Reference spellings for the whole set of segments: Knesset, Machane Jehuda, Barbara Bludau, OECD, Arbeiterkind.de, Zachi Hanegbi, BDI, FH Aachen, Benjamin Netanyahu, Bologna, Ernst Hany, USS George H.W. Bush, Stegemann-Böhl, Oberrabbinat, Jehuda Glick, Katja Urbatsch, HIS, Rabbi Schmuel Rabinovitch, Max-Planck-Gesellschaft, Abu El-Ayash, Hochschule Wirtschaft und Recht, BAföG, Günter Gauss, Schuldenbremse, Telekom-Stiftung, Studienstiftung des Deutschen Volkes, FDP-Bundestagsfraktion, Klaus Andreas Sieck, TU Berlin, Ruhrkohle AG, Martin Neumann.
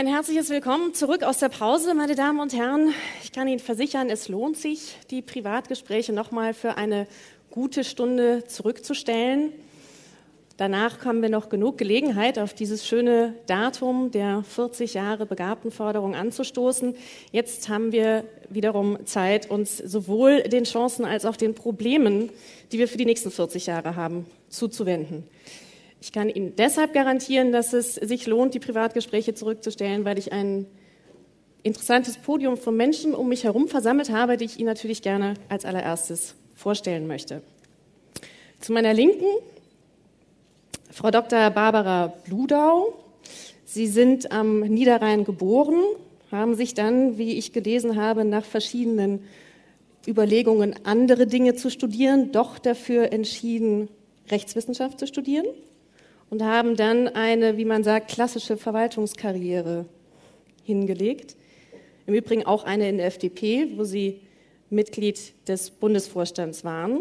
Ein herzliches Willkommen zurück aus der Pause, meine Damen und Herren. Ich kann Ihnen versichern, es lohnt sich, die Privatgespräche nochmal für eine gute Stunde zurückzustellen. Danach haben wir noch genug Gelegenheit, auf dieses schöne Datum der 40 Jahre Begabtenförderung anzustoßen. Jetzt haben wir wiederum Zeit, uns sowohl den Chancen als auch den Problemen, die wir für die nächsten 40 Jahre haben, zuzuwenden. Ich kann Ihnen deshalb garantieren, dass es sich lohnt, die Privatgespräche zurückzustellen, weil ich ein interessantes Podium von Menschen um mich herum versammelt habe, die ich Ihnen natürlich gerne als allererstes vorstellen möchte. Zu meiner Linken Frau Dr. Barbara Bludau. Sie sind am Niederrhein geboren, haben sich dann, wie ich gelesen habe, nach verschiedenen Überlegungen, andere Dinge zu studieren, doch dafür entschieden, Rechtswissenschaft zu studieren. Und haben dann eine, wie man sagt, klassische Verwaltungskarriere hingelegt. Im Übrigen auch eine in der FDP, wo Sie Mitglied des Bundesvorstands waren.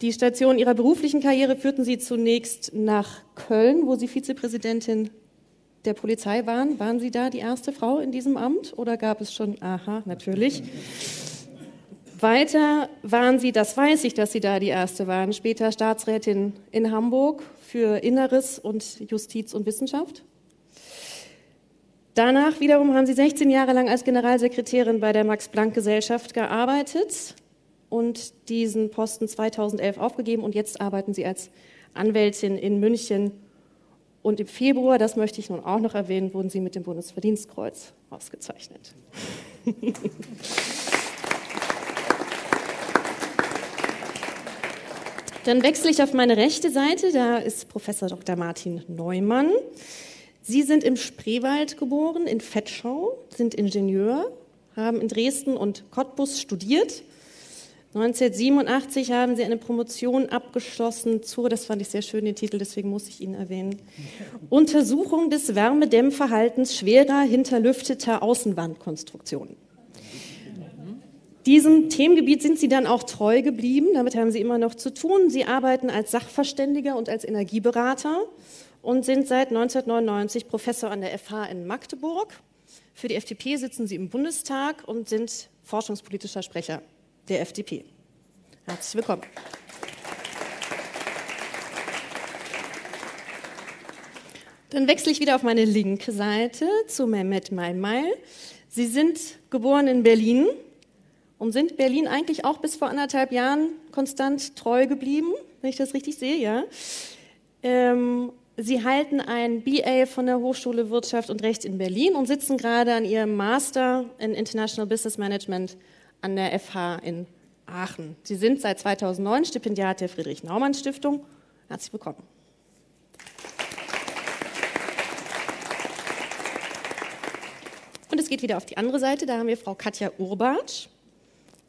Die Station Ihrer beruflichen Karriere führten Sie zunächst nach Köln, wo Sie Vizepräsidentin der Polizei waren. Waren Sie da die erste Frau in diesem Amt oder gab es schon? Aha, natürlich. Weiter waren Sie, das weiß ich, dass Sie da die erste waren, später Staatsrätin in Hamburg für Inneres und Justiz und Wissenschaft. Danach wiederum haben Sie 16 Jahre lang als Generalsekretärin bei der Max-Planck-Gesellschaft gearbeitet und diesen Posten 2011 aufgegeben. Und jetzt arbeiten Sie als Anwältin in München. Und im Februar, das möchte ich nun auch noch erwähnen, wurden Sie mit dem Bundesverdienstkreuz ausgezeichnet. Dann wechsle ich auf meine rechte Seite, da ist Professor Dr. Martin Neumann. Sie sind im Spreewald geboren, in Vetschau, sind Ingenieur, haben in Dresden und Cottbus studiert. 1987 haben Sie eine Promotion abgeschlossen zur, das fand ich sehr schön, den Titel, deswegen muss ich ihn erwähnen, Untersuchung des Wärmedämmverhaltens schwerer hinterlüfteter Außenwandkonstruktionen. Diesem Themengebiet sind Sie dann auch treu geblieben, damit haben Sie immer noch zu tun. Sie arbeiten als Sachverständiger und als Energieberater und sind seit 1999 Professor an der FH in Magdeburg. Für die FDP sitzen Sie im Bundestag und sind forschungspolitischer Sprecher der FDP. Herzlich willkommen. Dann wechsle ich wieder auf meine linke Seite zu Mehmet Mailmail. Sie sind geboren in Berlin. Und sind Berlin eigentlich auch bis vor 1,5 Jahren konstant treu geblieben, wenn ich das richtig sehe, ja. Sie halten ein BA von der Hochschule Wirtschaft und Recht in Berlin und sitzen gerade an Ihrem Master in International Business Management an der FH in Aachen. Sie sind seit 2009 Stipendiat der Friedrich-Naumann-Stiftung. Herzlich willkommen. Und es geht wieder auf die andere Seite, da haben wir Frau Katja Urbatsch.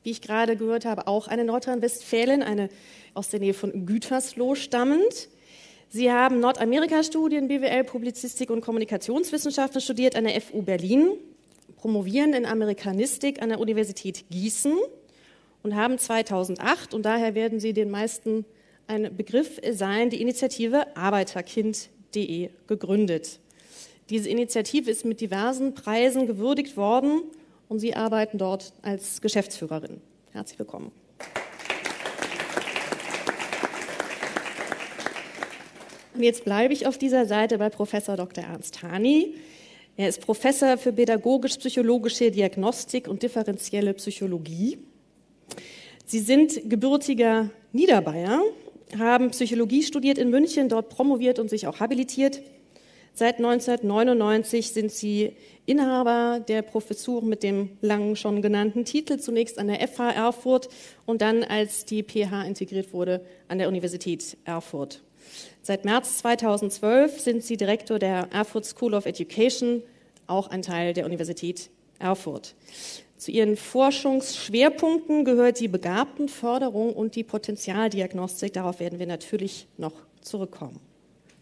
Wie ich gerade gehört habe, auch eine Nordrhein-Westfälin, eine aus der Nähe von Gütersloh stammend. Sie haben Nordamerika-Studien, BWL, Publizistik und Kommunikationswissenschaften studiert an der FU Berlin, promovieren in Amerikanistik an der Universität Gießen und haben 2008, und daher werden Sie den meisten ein Begriff sein, die Initiative Arbeiterkind.de gegründet. Diese Initiative ist mit diversen Preisen gewürdigt worden. Und Sie arbeiten dort als Geschäftsführerin. Herzlich willkommen. Und jetzt bleibe ich auf dieser Seite bei Professor Dr. Ernst Hany. Er ist Professor für pädagogisch-psychologische Diagnostik und differenzielle Psychologie. Sie sind gebürtiger Niederbayer, haben Psychologie studiert in München, dort promoviert und sich auch habilitiert. Seit 1999 sind Sie Inhaber der Professur mit dem langen schon genannten Titel, zunächst an der FH Erfurt und dann, als die PH integriert wurde, an der Universität Erfurt. Seit März 2012 sind Sie Direktor der Erfurt School of Education, auch ein Teil der Universität Erfurt. Zu Ihren Forschungsschwerpunkten gehört die Begabtenförderung und die Potenzialdiagnostik. Darauf werden wir natürlich noch zurückkommen.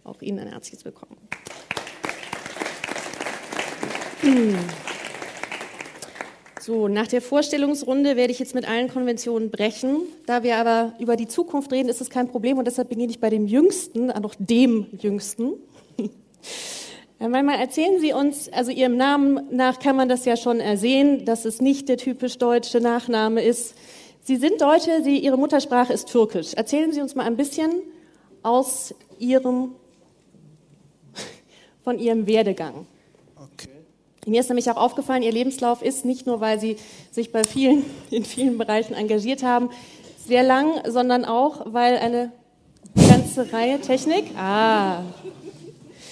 Auch Ihnen ein herzliches Willkommen. So, nach der Vorstellungsrunde werde ich jetzt mit allen Konventionen brechen. Da wir aber über die Zukunft reden, ist es kein Problem und deshalb beginne ich bei dem Jüngsten, auch noch dem Jüngsten. Herr Mailmail, erzählen Sie uns, also Ihrem Namen nach kann man das ja schon ersehen, dass es nicht der typisch deutsche Nachname ist. Sie sind Deutsche, Ihre Muttersprache ist Türkisch. Erzählen Sie uns mal ein bisschen aus Ihrem Werdegang. Okay. Mir ist nämlich auch aufgefallen, Ihr Lebenslauf ist nicht nur, weil Sie sich in vielen Bereichen engagiert haben, sehr lang, sondern auch, weil eine ganze Reihe Technik...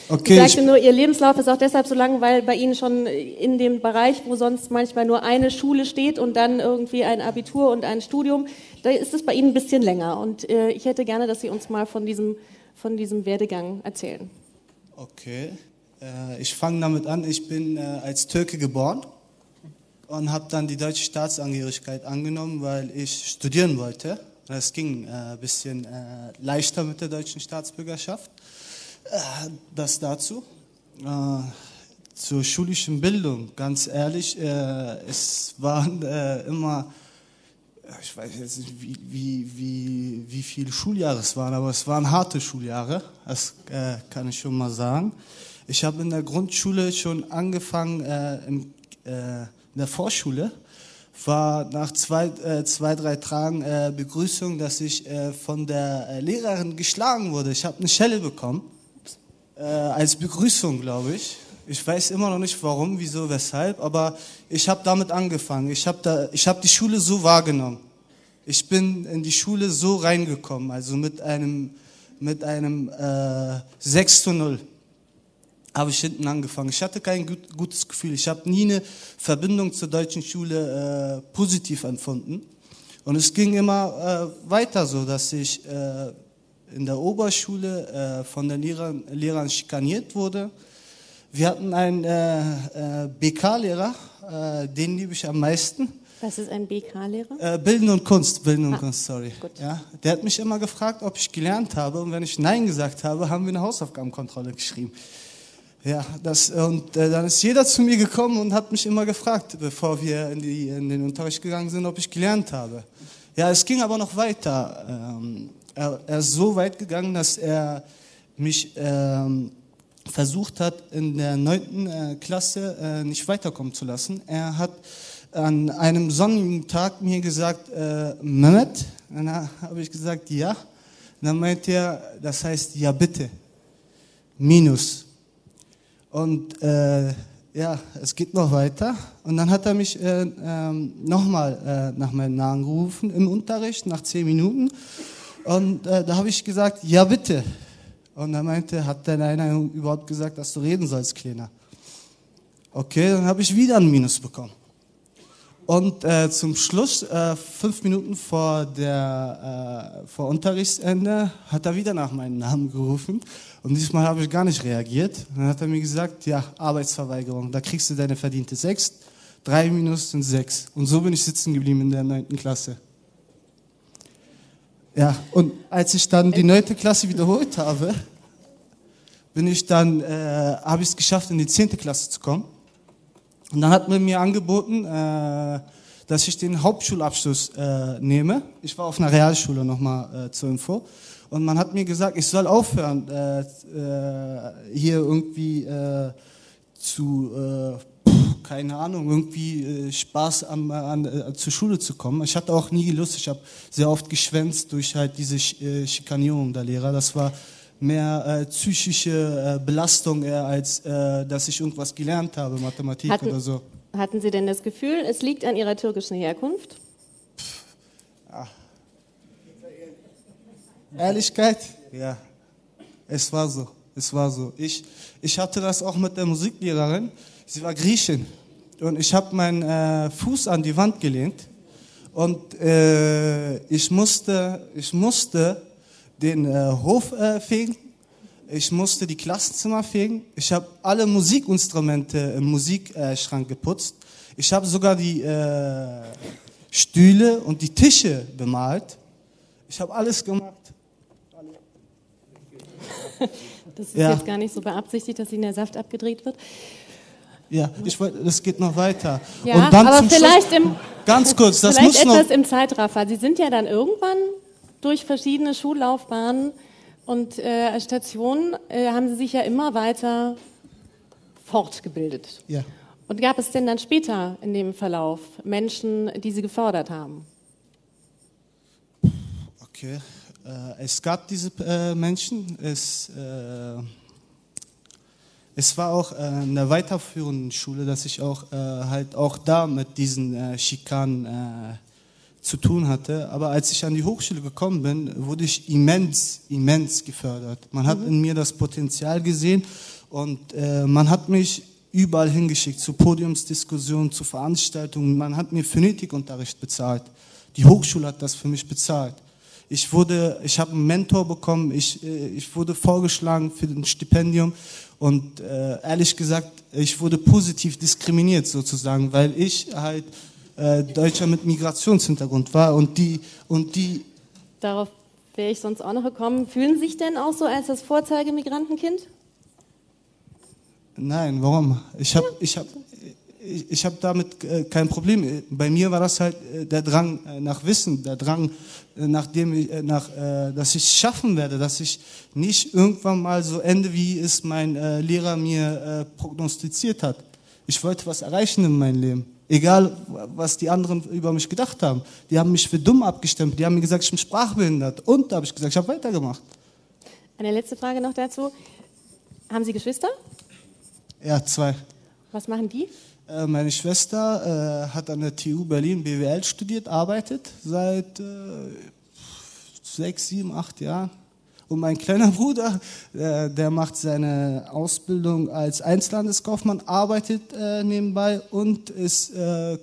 Okay, ich sagte nur, Ihr Lebenslauf ist auch deshalb so lang, weil bei Ihnen schon in dem Bereich, wo sonst manchmal nur eine Schule steht und dann irgendwie ein Abitur und ein Studium, da ist es bei Ihnen ein bisschen länger. Und ich hätte gerne, dass Sie uns mal von diesem Werdegang erzählen. Okay, ich fange damit an. Ich bin als Türke geboren und habe dann die deutsche Staatsangehörigkeit angenommen, weil ich studieren wollte. Das ging ein bisschen leichter mit der deutschen Staatsbürgerschaft. Das dazu. Zur schulischen Bildung, ganz ehrlich, es waren immer, ich weiß jetzt nicht, wie viele Schuljahre es waren, aber es waren harte Schuljahre, das kann ich schon mal sagen. Ich habe in der Grundschule schon angefangen, in der Vorschule, war nach zwei, drei Tagen Begrüßung, dass ich von der Lehrerin geschlagen wurde. Ich habe eine Schelle bekommen. Als Begrüßung, glaube ich. Ich weiß immer noch nicht warum, wieso, weshalb, aber ich habe damit angefangen. Ich hab die Schule so wahrgenommen. Ich bin in die Schule so reingekommen, also mit einem 6:0 habe ich hinten angefangen. Ich hatte kein gutes Gefühl. Ich habe nie eine Verbindung zur deutschen Schule positiv empfunden. Und es ging immer weiter so, dass ich... in der Oberschule von den Lehrern schikaniert wurde. Wir hatten einen BK-Lehrer, den liebe ich am meisten. Was ist ein BK-Lehrer? Bilden und Kunst, sorry. Ja, der hat mich immer gefragt, ob ich gelernt habe, und wenn ich Nein gesagt habe, haben wir eine Hausaufgabenkontrolle geschrieben. Ja, dann ist jeder zu mir gekommen und hat mich immer gefragt, bevor wir in den Unterricht gegangen sind, ob ich gelernt habe. Ja, es ging aber noch weiter. Er ist so weit gegangen, dass er mich versucht hat, in der 9. Klasse nicht weiterkommen zu lassen. Er hat an einem sonnigen Tag mir gesagt, Mehmet, und dann habe ich gesagt, ja. Und dann meinte er, das heißt, ja bitte, minus. Und ja, es geht noch weiter. Und dann hat er mich nochmal nach meinem Namen gerufen im Unterricht, nach 10 Minuten. Und da habe ich gesagt, ja bitte. Und er meinte, hat denn einer überhaupt gesagt, dass du reden sollst, Kleiner? Okay, dann habe ich wieder ein Minus bekommen. Und zum Schluss, 5 Minuten vor Unterrichtsende, hat er wieder nach meinem Namen gerufen. Und diesmal habe ich gar nicht reagiert. Dann hat er mir gesagt, ja, Arbeitsverweigerung, da kriegst du deine verdiente 6. 3 Minus sind 6. Und so bin ich sitzen geblieben in der 9. Klasse. Ja, und als ich dann die 9. Klasse wiederholt habe, habe ich es geschafft, in die 10. Klasse zu kommen. Und dann hat man mir angeboten, dass ich den Hauptschulabschluss nehme. Ich war auf einer Realschule, nochmal zur Info. Und man hat mir gesagt, ich soll aufhören, hier irgendwie keine Ahnung, irgendwie Spaß zur Schule zu kommen. Ich hatte auch nie Lust, ich habe sehr oft geschwänzt durch halt diese Schikanierung der Lehrer. Das war mehr psychische Belastung eher, als dass ich irgendwas gelernt habe, Mathematik oder so. Hatten Sie denn das Gefühl, es liegt an Ihrer türkischen Herkunft? Ehrlichkeit? Ja, es war so. Es war so. Ich hatte das auch mit der Musiklehrerin. Sie war Griechin und ich habe meinen Fuß an die Wand gelehnt und ich musste den Hof fegen, ich musste die Klassenzimmer fegen, ich habe alle Musikinstrumente im Musikschrank geputzt, ich habe sogar die Stühle und die Tische bemalt, ich habe alles gemacht. Das ist jetzt gar nicht so beabsichtigt, dass Ihnen der Saft abgedreht wird. Ja, das geht noch weiter. Ja, und dann aber zum vielleicht Schluss, ganz kurz, das vielleicht muss etwas noch im Zeitraffer. Sie sind ja dann irgendwann durch verschiedene Schullaufbahnen und Stationen haben Sie sich ja immer weiter fortgebildet. Ja. Und gab es denn dann später in dem Verlauf Menschen, die Sie gefördert haben? Okay, es gab diese Menschen. Es war auch eine weiterführende Schule, dass ich auch halt auch da mit diesen Schikanen zu tun hatte. Aber als ich an die Hochschule gekommen bin, wurde ich immens gefördert. Man hat in mir das Potenzial gesehen und man hat mich überall hingeschickt, zu Podiumsdiskussionen, zu Veranstaltungen. Man hat mir Phonetikunterricht bezahlt. Die Hochschule hat das für mich bezahlt. Ich habe einen Mentor bekommen, ich wurde vorgeschlagen für ein Stipendium und ehrlich gesagt, ich wurde positiv diskriminiert sozusagen, weil ich halt Deutscher mit Migrationshintergrund war und die... Darauf wäre ich sonst auch noch gekommen. Fühlen Sie sich denn auch so als das Vorzeigemigrantenkind? Nein, warum? Ich habe damit kein Problem. Bei mir war das halt der Drang nach Wissen, der Drang, dass ich es schaffen werde, dass ich nicht irgendwann mal so ende, wie es mein Lehrer mir prognostiziert hat. Ich wollte was erreichen in meinem Leben. Egal, was die anderen über mich gedacht haben. Die haben mich für dumm abgestempelt, die haben mir gesagt, ich bin sprachbehindert. Und da habe ich gesagt, ich habe weitergemacht. Eine letzte Frage noch dazu. Haben Sie Geschwister? Ja, 2. Was machen die? Meine Schwester hat an der TU Berlin BWL studiert, arbeitet seit 6, 7, 8 Jahren. Und mein kleiner Bruder, der macht seine Ausbildung als Einzelhandelskaufmann, arbeitet nebenbei und ist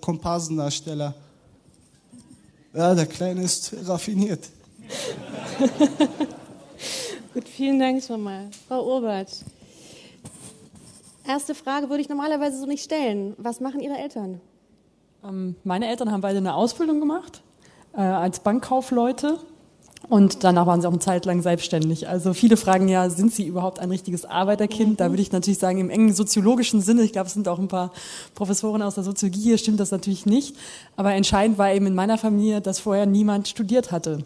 Komparsendarsteller. Ja, der Kleine ist raffiniert. Gut, vielen Dank schon mal. Frau Urbatsch. Erste Frage würde ich normalerweise so nicht stellen. Was machen Ihre Eltern? Meine Eltern haben beide eine Ausbildung gemacht als Bankkaufleute und danach waren sie auch eine Zeit lang selbstständig. Also viele fragen ja, sind sie überhaupt ein richtiges Arbeiterkind? Mhm. Da würde ich natürlich sagen, im engen soziologischen Sinne, ich glaube, es sind auch ein paar Professoren aus der Soziologie hier, stimmt das natürlich nicht. Aber entscheidend war eben in meiner Familie, dass vorher niemand studiert hatte.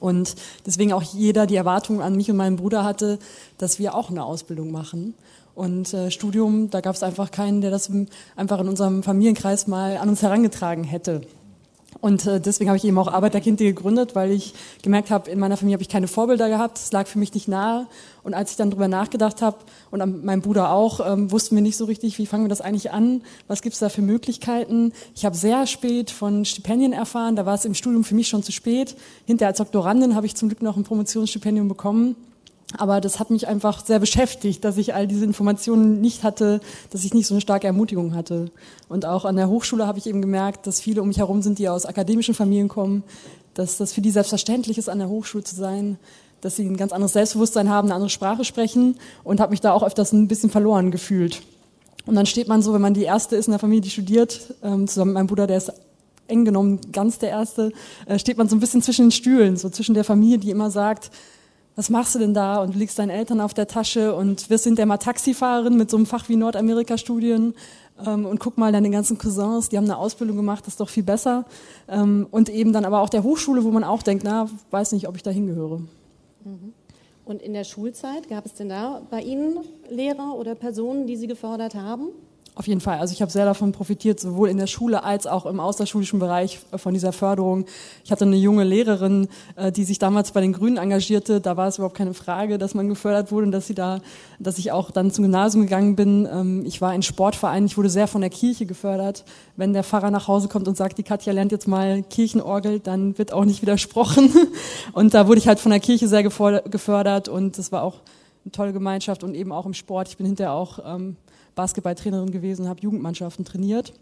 Und deswegen auch jeder die Erwartung an mich und meinen Bruder hatte, dass wir auch eine Ausbildung machen. Und Studium, da gab es einfach keinen, der das einfach in unserem Familienkreis mal an uns herangetragen hätte. Und deswegen habe ich eben auch Arbeiterkind.de gegründet, weil ich gemerkt habe, in meiner Familie habe ich keine Vorbilder gehabt, es lag für mich nicht nahe. Und als ich dann drüber nachgedacht habe und mein Bruder auch, wussten wir nicht so richtig, wie fangen wir das eigentlich an, was gibt es da für Möglichkeiten. Ich habe sehr spät von Stipendien erfahren, da war es im Studium für mich schon zu spät. Hinterher als Doktorandin habe ich zum Glück noch ein Promotionsstipendium bekommen. Aber das hat mich einfach sehr beschäftigt, dass ich all diese Informationen nicht hatte, dass ich nicht so eine starke Ermutigung hatte. Und auch an der Hochschule habe ich eben gemerkt, dass viele um mich herum sind, die aus akademischen Familien kommen, dass das für die selbstverständlich ist, an der Hochschule zu sein, dass sie ein ganz anderes Selbstbewusstsein haben, eine andere Sprache sprechen und habe mich da auch öfters ein bisschen verloren gefühlt. Und dann steht man so, wenn man die Erste ist in der Familie, die studiert, zusammen mit meinem Bruder, der ist eng genommen ganz der Erste, steht man so ein bisschen zwischen den Stühlen, so zwischen der Familie, die immer sagt, was machst du denn da und du legst deinen Eltern auf der Tasche und wirst hinterher mal Taxifahrerin mit so einem Fach wie Nordamerika-Studien und guck mal, deine ganzen Cousins, die haben eine Ausbildung gemacht, das ist doch viel besser. Und eben dann aber auch der Hochschule, wo man auch denkt, na, weiß nicht, ob ich da hingehöre. Und in der Schulzeit, gab es denn da bei Ihnen Lehrer oder Personen, die Sie gefördert haben? Auf jeden Fall. Also ich habe sehr davon profitiert, sowohl in der Schule als auch im außerschulischen Bereich von dieser Förderung. Ich hatte eine junge Lehrerin, die sich damals bei den Grünen engagierte. Da war es überhaupt keine Frage, dass man gefördert wurde und dass ich auch dann zum Gymnasium gegangen bin. Ich war in Sportvereinen. Ich wurde sehr von der Kirche gefördert. Wenn der Pfarrer nach Hause kommt und sagt, die Katja lernt jetzt mal Kirchenorgel, dann wird auch nicht widersprochen. Und da wurde ich halt von der Kirche sehr gefördert und das war auch eine tolle Gemeinschaft und eben auch im Sport. Ich bin hinterher auch Basketballtrainerin gewesen, habe Jugendmannschaften trainiert.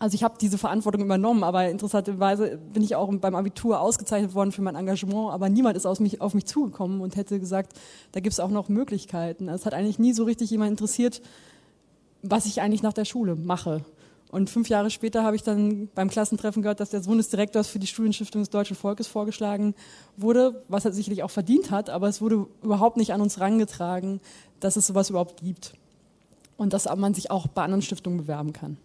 Also ich habe diese Verantwortung übernommen, aber interessanterweise bin ich auch beim Abitur ausgezeichnet worden für mein Engagement, aber niemand ist auf mich zugekommen und hätte gesagt, da gibt es auch noch Möglichkeiten. Es hat eigentlich nie so richtig jemand interessiert, was ich eigentlich nach der Schule mache. Und 5 Jahre später habe ich dann beim Klassentreffen gehört, dass der Sohn des Direktors für die Studienstiftung des Deutschen Volkes vorgeschlagen wurde, was er sicherlich auch verdient hat, aber es wurde überhaupt nicht an uns herangetragen, dass es sowas überhaupt gibt. Und dass man sich auch bei anderen Stiftungen bewerben kann.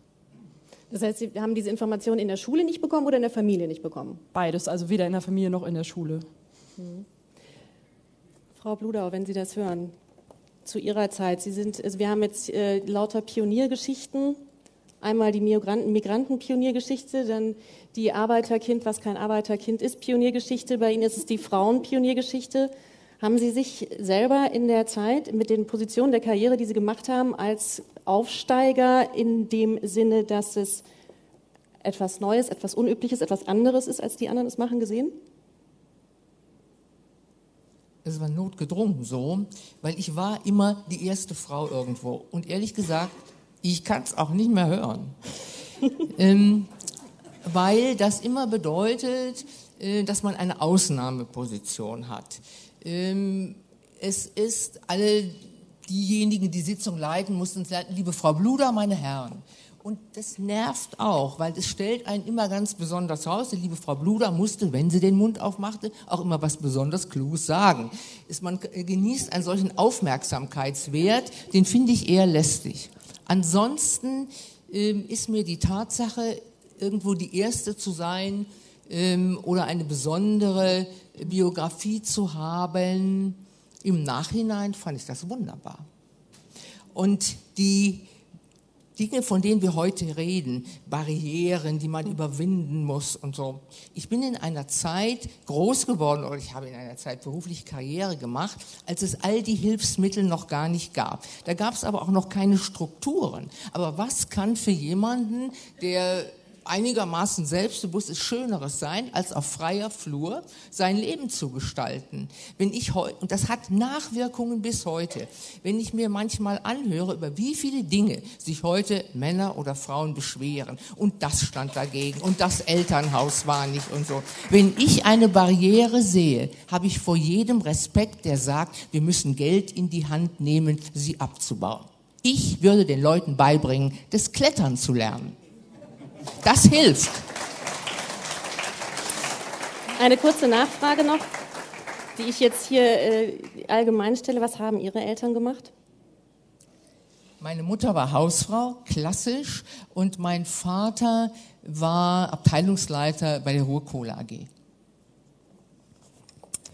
Das heißt, Sie haben diese Informationen in der Schule nicht bekommen oder in der Familie nicht bekommen? Beides, also weder in der Familie noch in der Schule. Frau Bludau, wenn Sie das hören, zu Ihrer Zeit. Wir haben jetzt lauter Pioniergeschichten. Einmal die Migranten-Pioniergeschichte, dann die Arbeiterkind, was kein Arbeiterkind ist, Pioniergeschichte. Bei Ihnen ist es die Frauen-Pioniergeschichte. Haben Sie sich selber in der Zeit mit den Positionen der Karriere, die Sie gemacht haben, als Aufsteiger in dem Sinne, dass es etwas Neues, etwas Unübliches, etwas anderes ist, als die anderen es machen, gesehen? Es war notgedrungen so, weil ich war immer die erste Frau irgendwo. Und ehrlich gesagt, ich kann es auch nicht mehr hören. Weil das immer bedeutet, dass man eine Ausnahmeposition hat. Es ist alle diejenigen, die Sitzung leiten, mussten es leiten, liebe Frau Bludau, meine Herren. Und das nervt auch, weil es stellt einen immer ganz besonders raus. Die liebe Frau Bludau musste, wenn sie den Mund aufmachte, auch immer was besonders Kluges sagen. Man genießt einen solchen Aufmerksamkeitswert, den finde ich eher lästig. Ansonsten ist mir die Tatsache, irgendwo die Erste zu sein oder eine besondere Biografie zu haben, im Nachhinein fand ich das wunderbar. Und die Dinge, von denen wir heute reden, Barrieren, die man überwinden muss und so. Ich bin in einer Zeit groß geworden, oder ich habe in einer Zeit beruflich Karriere gemacht, als es all die Hilfsmittel noch gar nicht gab. Da gab es aber auch noch keine Strukturen. Aber was kann für jemanden, der einigermaßen selbstbewusst ist, Schöneres sein, als auf freier Flur sein Leben zu gestalten? Wenn ich und das hat Nachwirkungen bis heute. Wenn ich mir manchmal anhöre, über wie viele Dinge sich heute Männer oder Frauen beschweren, und das stand dagegen und das Elternhaus war nicht und so. Wenn ich eine Barriere sehe, habe ich vor jedem Respekt, der sagt, wir müssen Geld in die Hand nehmen, sie abzubauen. Ich würde den Leuten beibringen, das Klettern zu lernen. Das hilft. Eine kurze Nachfrage noch, die ich jetzt hier allgemein stelle. Was haben Ihre Eltern gemacht? Meine Mutter war Hausfrau, klassisch, und mein Vater war Abteilungsleiter bei der Ruhrkohle AG.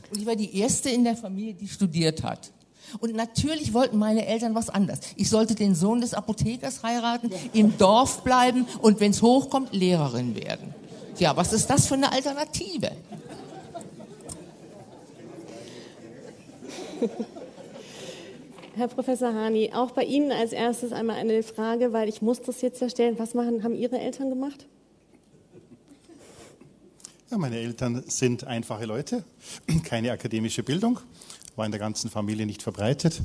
Und ich war die Erste in der Familie, die studiert hat. Und natürlich wollten meine Eltern was anderes. Ich sollte den Sohn des Apothekers heiraten, im Dorf bleiben und, wenn es hochkommt, Lehrerin werden. Ja, was ist das für eine Alternative? Herr Professor Hany, auch bei Ihnen als erstes einmal eine Frage, weil ich muss das jetzt ja stellen. Was haben Ihre Eltern gemacht? Ja, meine Eltern sind einfache Leute, keine akademische Bildung. War in der ganzen Familie nicht verbreitet.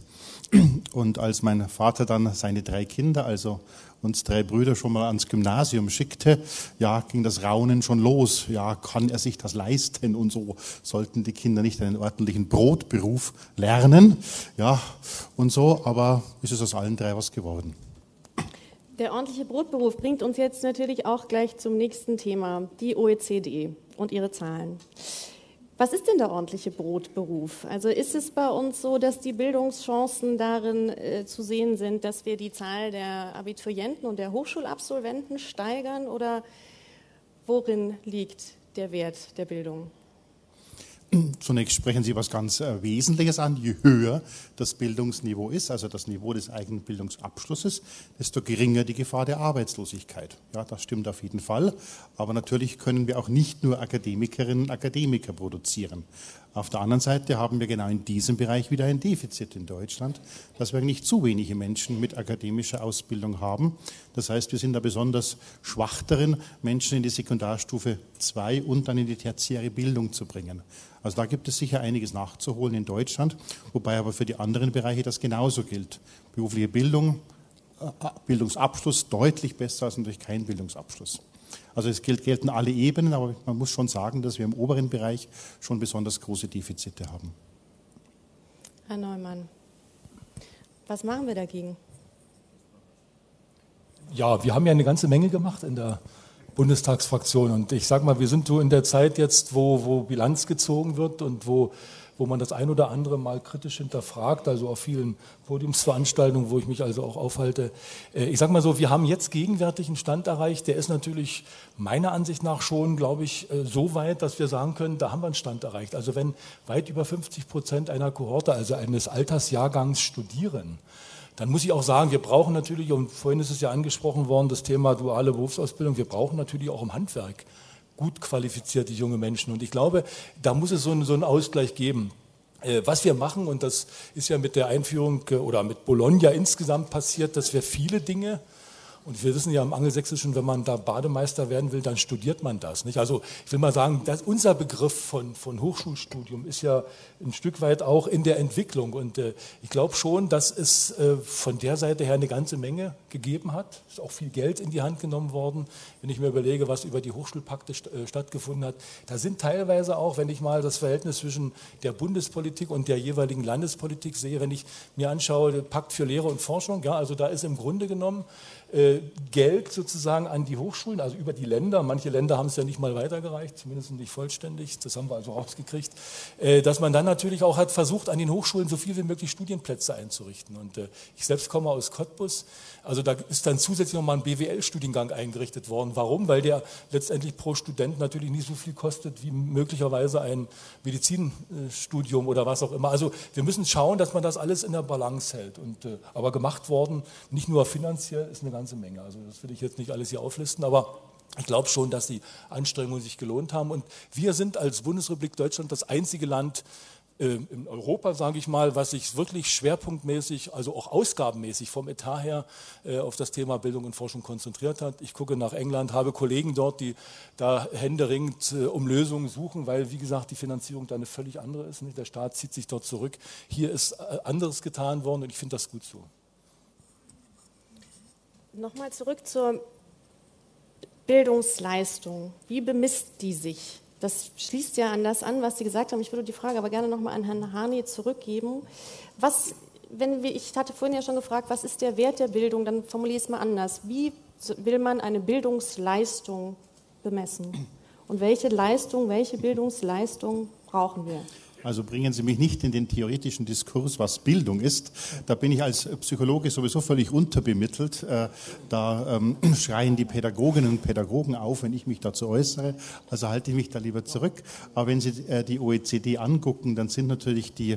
Und als mein Vater dann seine 3 Kinder, also uns 3 Brüder, schon mal ans Gymnasium schickte, ja, ging das Raunen schon los. Ja, kann er sich das leisten und so? Sollten die Kinder nicht einen ordentlichen Brotberuf lernen? Ja, und so, aber ist es aus allen 3 was geworden. Der ordentliche Brotberuf bringt uns jetzt natürlich auch gleich zum nächsten Thema, die OECD und ihre Zahlen. Was ist denn der ordentliche Brotberuf? Also ist es bei uns so, dass die Bildungschancen darin zu sehen sind, dass wir die Zahl der Abiturienten und der Hochschulabsolventen steigern? Oder worin liegt der Wert der Bildung? Zunächst sprechen Sie was ganz Wesentliches an. Je höher das Bildungsniveau ist, also das Niveau des eigenen Bildungsabschlusses, desto geringer die Gefahr der Arbeitslosigkeit. Ja, das stimmt auf jeden Fall. Aber natürlich können wir auch nicht nur Akademikerinnen und Akademiker produzieren. Auf der anderen Seite haben wir genau in diesem Bereich wieder ein Defizit in Deutschland, dass wir nicht zu wenige Menschen mit akademischer Ausbildung haben. Das heißt, wir sind da besonders schwach darin, Menschen in die Sekundarstufe 2 und dann in die tertiäre Bildung zu bringen. Also da gibt es sicher einiges nachzuholen in Deutschland, wobei aber für die anderen Bereiche das genauso gilt. Berufliche Bildung, Bildungsabschluss deutlich besser als natürlich kein Bildungsabschluss. Also es gelten alle Ebenen, aber man muss schon sagen, dass wir im oberen Bereich schon besonders große Defizite haben. Herr Neumann, was machen wir dagegen? Ja, wir haben ja eine ganze Menge gemacht in der Bundestagsfraktion. Und ich sage mal, wir sind so in der Zeit jetzt, wo Bilanz gezogen wird und wo wo man das ein oder andere mal kritisch hinterfragt, also auf vielen Podiumsveranstaltungen, wo ich mich also auch aufhalte. Ich sage mal so, wir haben jetzt gegenwärtig einen Stand erreicht, der ist natürlich meiner Ansicht nach schon, glaube ich, so weit, dass wir sagen können, da haben wir einen Stand erreicht. Also wenn weit über 50% einer Kohorte, also eines Altersjahrgangs studieren, dann muss ich auch sagen, wir brauchen natürlich, und vorhin ist es ja angesprochen worden, das Thema duale Berufsausbildung, wir brauchen natürlich auch im Handwerk gut qualifizierte junge Menschen. Und ich glaube, da muss es so einen Ausgleich geben. Was wir machen, und das ist ja mit der Einführung oder mit Bologna insgesamt passiert, dass wir viele Dinge, und wir wissen ja im Angelsächsischen, wenn man da Bademeister werden will, dann studiert man das, nicht? Also ich will mal sagen, dass unser Begriff von Hochschulstudium ist ja ein Stück weit auch in der Entwicklung. Und ich glaube schon, dass es von der Seite her eine ganze Menge gegeben hat. Es ist auch viel Geld in die Hand genommen worden. Wenn ich mir überlege, was über die Hochschulpakte stattgefunden hat, da sind teilweise auch, wenn ich mal das Verhältnis zwischen der Bundespolitik und der jeweiligen Landespolitik sehe, wenn ich mir anschaue, der Pakt für Lehre und Forschung, ja, also da ist im Grunde genommen Geld sozusagen an die Hochschulen, also über die Länder, manche Länder haben es ja nicht mal weitergereicht, zumindest nicht vollständig, das haben wir also rausgekriegt, dass man dann natürlich auch hat versucht, an den Hochschulen so viel wie möglich Studienplätze einzurichten. Und ich selbst komme aus Cottbus, also da ist dann zusätzlich nochmal ein BWL-Studiengang eingerichtet worden. Warum? Weil der letztendlich pro Student natürlich nicht so viel kostet, wie möglicherweise ein Medizinstudium oder was auch immer. Also wir müssen schauen, dass man das alles in der Balance hält. Aber gemacht worden, nicht nur finanziell, ist eine ganze Menge. Also das will ich jetzt nicht alles hier auflisten, aber ich glaube schon, dass die Anstrengungen sich gelohnt haben. Und wir sind als Bundesrepublik Deutschland das einzige Land in Europa, sage ich mal, was sich wirklich schwerpunktmäßig, also auch ausgabenmäßig vom Etat her auf das Thema Bildung und Forschung konzentriert hat. Ich gucke nach England, habe Kollegen dort, die da händeringend um Lösungen suchen, weil, wie gesagt, die Finanzierung da eine völlig andere ist. Nicht? Der Staat zieht sich dort zurück. Hier ist anderes getan worden und ich finde das gut so. Nochmal zurück zur Bildungsleistung. Wie bemisst die sich? Das schließt ja an das an, was Sie gesagt haben. Ich würde die Frage aber gerne nochmal an Herrn Hany zurückgeben. Ich hatte vorhin ja schon gefragt, was ist der Wert der Bildung? Dann formuliere ich es mal anders. Wie will man eine Bildungsleistung bemessen? Und welche Bildungsleistung brauchen wir? Also bringen Sie mich nicht in den theoretischen Diskurs, was Bildung ist. Da bin ich als Psychologe sowieso völlig unterbemittelt. Da schreien die Pädagoginnen und Pädagogen auf, wenn ich mich dazu äußere. Also halte ich mich da lieber zurück. Aber wenn Sie die OECD angucken, dann sind natürlich die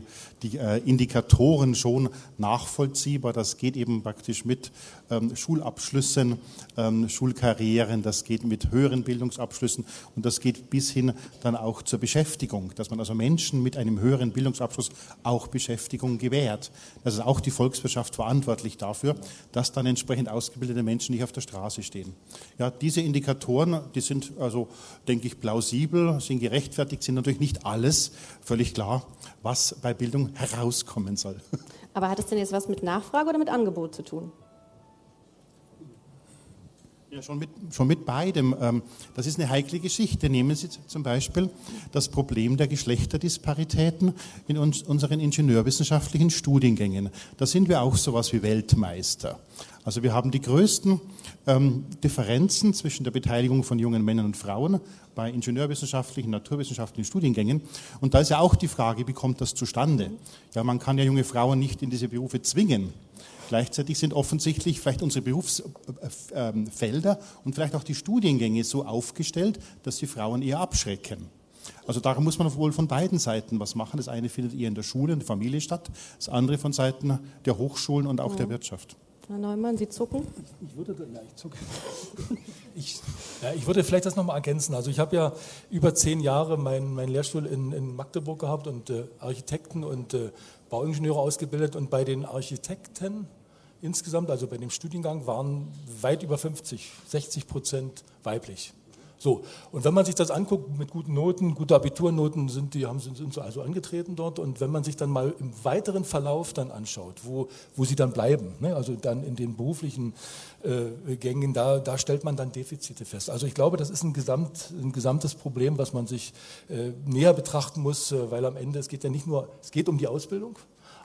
Indikatoren schon nachvollziehbar. Das geht eben praktisch mit Schulabschlüssen, Schulkarrieren, das geht mit höheren Bildungsabschlüssen und das geht bis hin dann auch zur Beschäftigung, dass man also Menschen mit einem höheren Bildungsabschluss auch Beschäftigung gewährt. Das ist auch die Volkswirtschaft verantwortlich dafür, dass dann entsprechend ausgebildete Menschen nicht auf der Straße stehen. Ja, diese Indikatoren, die sind also, denke ich, plausibel, sind gerechtfertigt, sind natürlich nicht alles, völlig klar, was bei Bildung herauskommen soll. Aber hat es denn jetzt was mit Nachfrage oder mit Angebot zu tun? Ja, schon mit beidem. Das ist eine heikle Geschichte. Nehmen Sie zum Beispiel das Problem der Geschlechterdisparitäten in unseren ingenieurwissenschaftlichen Studiengängen. Da sind wir auch sowas wie Weltmeister. Also wir haben die größten Differenzen zwischen der Beteiligung von jungen Männern und Frauen bei ingenieurwissenschaftlichen, naturwissenschaftlichen Studiengängen. Und da ist ja auch die Frage, wie kommt das zustande? Ja, man kann ja junge Frauen nicht in diese Berufe zwingen. Gleichzeitig sind offensichtlich vielleicht unsere Berufsfelder und vielleicht auch die Studiengänge so aufgestellt, dass die Frauen eher abschrecken. Also darum muss man wohl von beiden Seiten was machen. Das eine findet eher in der Schule, in der Familie statt, das andere von Seiten der Hochschulen und auch der Wirtschaft. Herr Neumann, Sie zucken? Ich würde vielleicht das nochmal ergänzen. Also ich habe ja über 10 Jahre meinen Lehrstuhl in Magdeburg gehabt und Architekten und Bauingenieure ausgebildet. Und bei den Architekten insgesamt, also bei dem Studiengang, waren weit über 60% weiblich. So, und wenn man sich das anguckt mit guten Noten, gute Abiturnoten sind also angetreten dort, und wenn man sich dann mal im weiteren Verlauf dann anschaut, wo sie dann bleiben, ne? Also dann in den beruflichen Gängen, da stellt man dann Defizite fest. Also ich glaube, das ist ein gesamtes Problem, was man sich näher betrachten muss, weil am Ende, es geht ja nicht nur, es geht um die Ausbildung,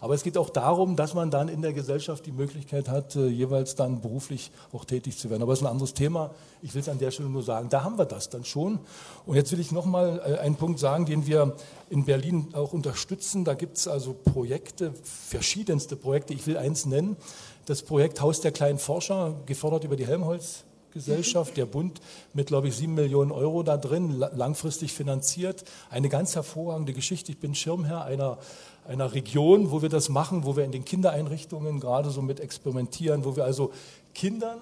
Aber es geht auch darum, dass man dann in der Gesellschaft die Möglichkeit hat, jeweils dann beruflich auch tätig zu werden. Aber das ist ein anderes Thema. Ich will es an der Stelle nur sagen, da haben wir das dann schon. Und jetzt will ich nochmal einen Punkt sagen, den wir in Berlin auch unterstützen. Da gibt es also Projekte, verschiedenste Projekte. Ich will eins nennen, das Projekt Haus der kleinen Forscher, gefördert über die Helmholtz-Gesellschaft, der Bund mit, glaube ich, 7 Millionen Euro da drin, langfristig finanziert. Eine ganz hervorragende Geschichte. Ich bin Schirmherr einer Region, wo wir das machen, wo wir in den Kindereinrichtungen gerade so mit experimentieren, wo wir also Kindern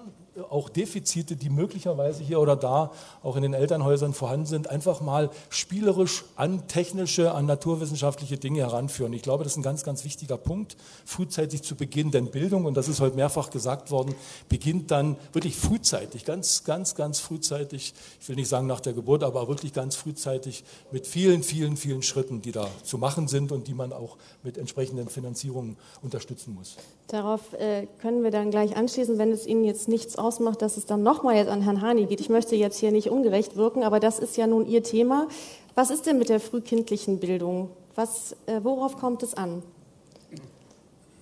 auch Defizite, die möglicherweise hier oder da auch in den Elternhäusern vorhanden sind, einfach mal spielerisch an technische, an naturwissenschaftliche Dinge heranführen. Ich glaube, das ist ein ganz, ganz wichtiger Punkt, frühzeitig zu beginnen, denn Bildung, und das ist heute mehrfach gesagt worden, beginnt dann wirklich frühzeitig, ganz, ganz, ganz frühzeitig, ich will nicht sagen nach der Geburt, aber wirklich ganz frühzeitig mit vielen, vielen, vielen Schritten, die da zu machen sind und die man auch mit entsprechenden Finanzierungen unterstützen muss. Darauf können wir dann gleich anschließen, wenn es Ihnen jetzt nichts ausmacht, dass es dann nochmal jetzt an Herrn Hany geht. Ich möchte jetzt hier nicht ungerecht wirken, aber das ist ja nun Ihr Thema. Was ist denn mit der frühkindlichen Bildung? Worauf kommt es an?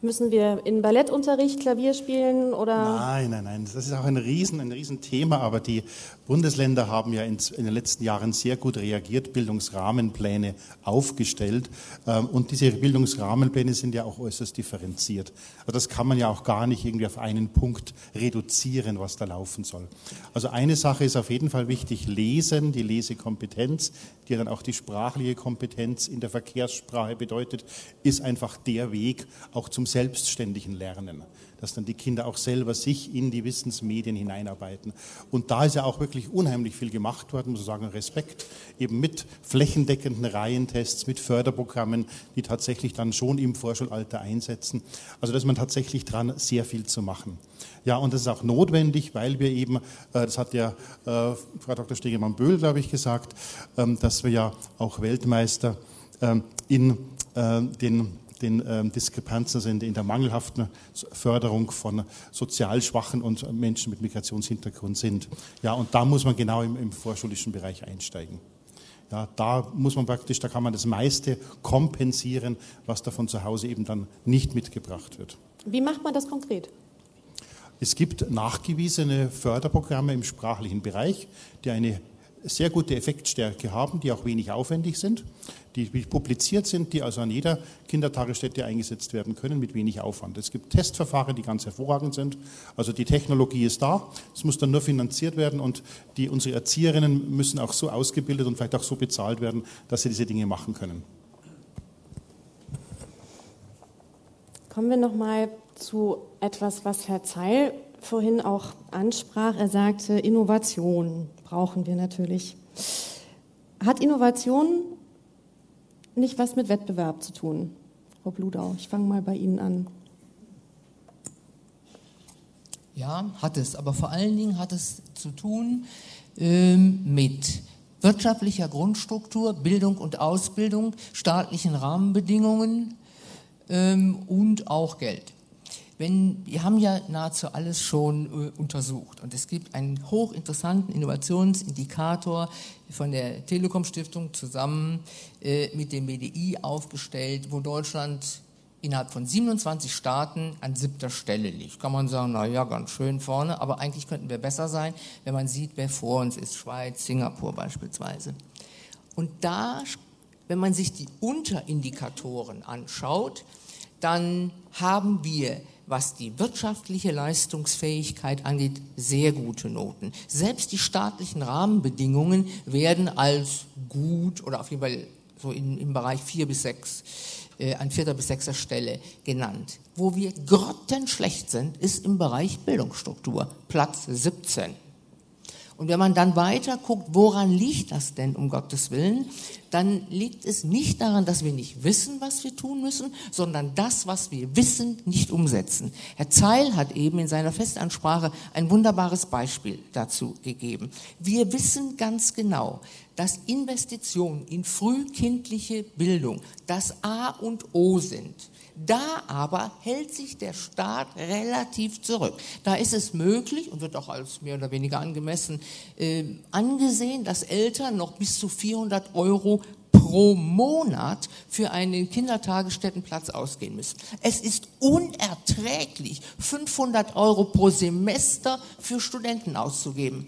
Müssen wir in Ballettunterricht Klavier spielen? Oder? Nein, nein, nein. Das ist auch ein riesen Thema, aber die Bundesländer haben ja in den letzten Jahren sehr gut reagiert, Bildungsrahmenpläne aufgestellt. Und diese Bildungsrahmenpläne sind ja auch äußerst differenziert. Also das kann man ja auch gar nicht irgendwie auf einen Punkt reduzieren, was da laufen soll. Also eine Sache ist auf jeden Fall wichtig, lesen, die Lesekompetenz, die dann auch die sprachliche Kompetenz in der Verkehrssprache bedeutet, ist einfach der Weg auch zum selbstständigen Lernen, dass dann die Kinder auch selber sich in die Wissensmedien hineinarbeiten. Und da ist ja auch wirklich unheimlich viel gemacht worden, muss ich sagen, Respekt, eben mit flächendeckenden Reihentests, mit Förderprogrammen, die tatsächlich dann schon im Vorschulalter einsetzen. Also da ist man tatsächlich dran, sehr viel zu machen. Ja, und das ist auch notwendig, weil wir eben, das hat ja Frau Dr. Stegemann-Böhl, glaube ich, gesagt, dass wir ja auch Weltmeister in den Diskrepanzen sind, in der mangelhaften Förderung von sozial Schwachen und Menschen mit Migrationshintergrund sind. Ja, und da muss man genau im vorschulischen Bereich einsteigen. Ja, da muss man praktisch, da kann man das meiste kompensieren, was da von zu Hause eben dann nicht mitgebracht wird. Wie macht man das konkret? Es gibt nachgewiesene Förderprogramme im sprachlichen Bereich, die eine sehr gute Effektstärke haben, die auch wenig aufwendig sind, die publiziert sind, die also an jeder Kindertagesstätte eingesetzt werden können mit wenig Aufwand. Es gibt Testverfahren, die ganz hervorragend sind. Also die Technologie ist da, es muss dann nur finanziert werden und unsere Erzieherinnen müssen auch so ausgebildet und vielleicht auch so bezahlt werden, dass sie diese Dinge machen können. Kommen wir nochmal zu etwas, was Herr Zeil vorhin auch ansprach. Er sagte, Innovation brauchen wir natürlich. Hat Innovation nicht was mit Wettbewerb zu tun? Frau Bludau, ich fange mal bei Ihnen an. Ja, hat es, aber vor allen Dingen hat es zu tun mit wirtschaftlicher Grundstruktur, Bildung und Ausbildung, staatlichen Rahmenbedingungen und auch Geld. Wir haben ja nahezu alles schon untersucht und es gibt einen hochinteressanten Innovationsindikator von der Telekom-Stiftung zusammen mit dem BDI aufgestellt, wo Deutschland innerhalb von 27 Staaten an 7. Stelle liegt. Kann man sagen, naja, ganz schön vorne, aber eigentlich könnten wir besser sein, wenn man sieht, wer vor uns ist, Schweiz, Singapur beispielsweise. Und da, wenn man sich die Unterindikatoren anschaut, dann haben wir, was die wirtschaftliche Leistungsfähigkeit angeht, sehr gute Noten. Selbst die staatlichen Rahmenbedingungen werden als gut oder auf jeden Fall so im Bereich 4 bis 6, an 4. bis 6. Stelle genannt. Wo wir grottenschlecht sind, ist im Bereich Bildungsstruktur, Platz 17. Und wenn man dann weiter guckt, woran liegt das denn, um Gottes Willen, dann liegt es nicht daran, dass wir nicht wissen, was wir tun müssen, sondern das, was wir wissen, nicht umsetzen. Herr Zeil hat eben in seiner Festansprache ein wunderbares Beispiel dazu gegeben. Wir wissen ganz genau, dass Investitionen in frühkindliche Bildung das A und O sind. Da aber hält sich der Staat relativ zurück. Da ist es möglich und wird auch als mehr oder weniger angemessen angesehen, dass Eltern noch bis zu 400 Euro pro Monat für einen Kindertagesstättenplatz ausgehen müssen. Es ist unerträglich, 500 Euro pro Semester für Studenten auszugeben.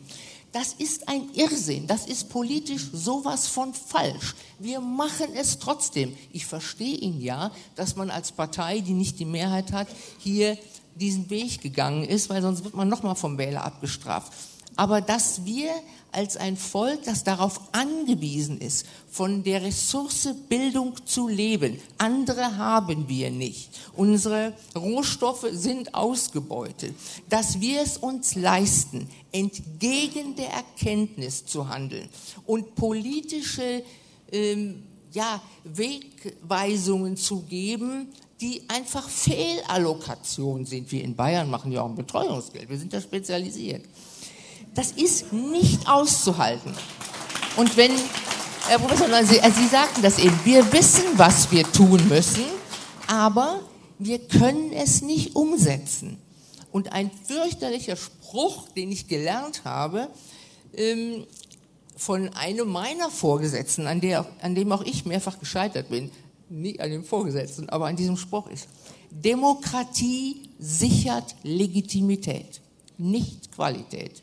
Das ist ein Irrsinn, das ist politisch sowas von falsch. Wir machen es trotzdem. Ich verstehe ihn ja, dass man als Partei, die nicht die Mehrheit hat, hier diesen Weg gegangen ist, weil sonst wird man nochmal vom Wähler abgestraft. Aber dass wir als ein Volk, das darauf angewiesen ist, von der Ressource Bildung zu leben, andere haben wir nicht, unsere Rohstoffe sind ausgebeutet, dass wir es uns leisten, entgegen der Erkenntnis zu handeln und politische Wegweisungen zu geben, die einfach Fehlallokationen sind. Wir in Bayern machen ja auch ein Betreuungsgeld, wir sind da spezialisiert. Das ist nicht auszuhalten. Und wenn, Herr Professor, Sie sagten das eben, wir wissen, was wir tun müssen, aber wir können es nicht umsetzen. Und ein fürchterlicher Spruch, den ich gelernt habe, von einem meiner Vorgesetzten, an dem auch ich mehrfach gescheitert bin, nicht an dem Vorgesetzten, aber an diesem Spruch ist: Demokratie sichert Legitimität, nicht Qualität.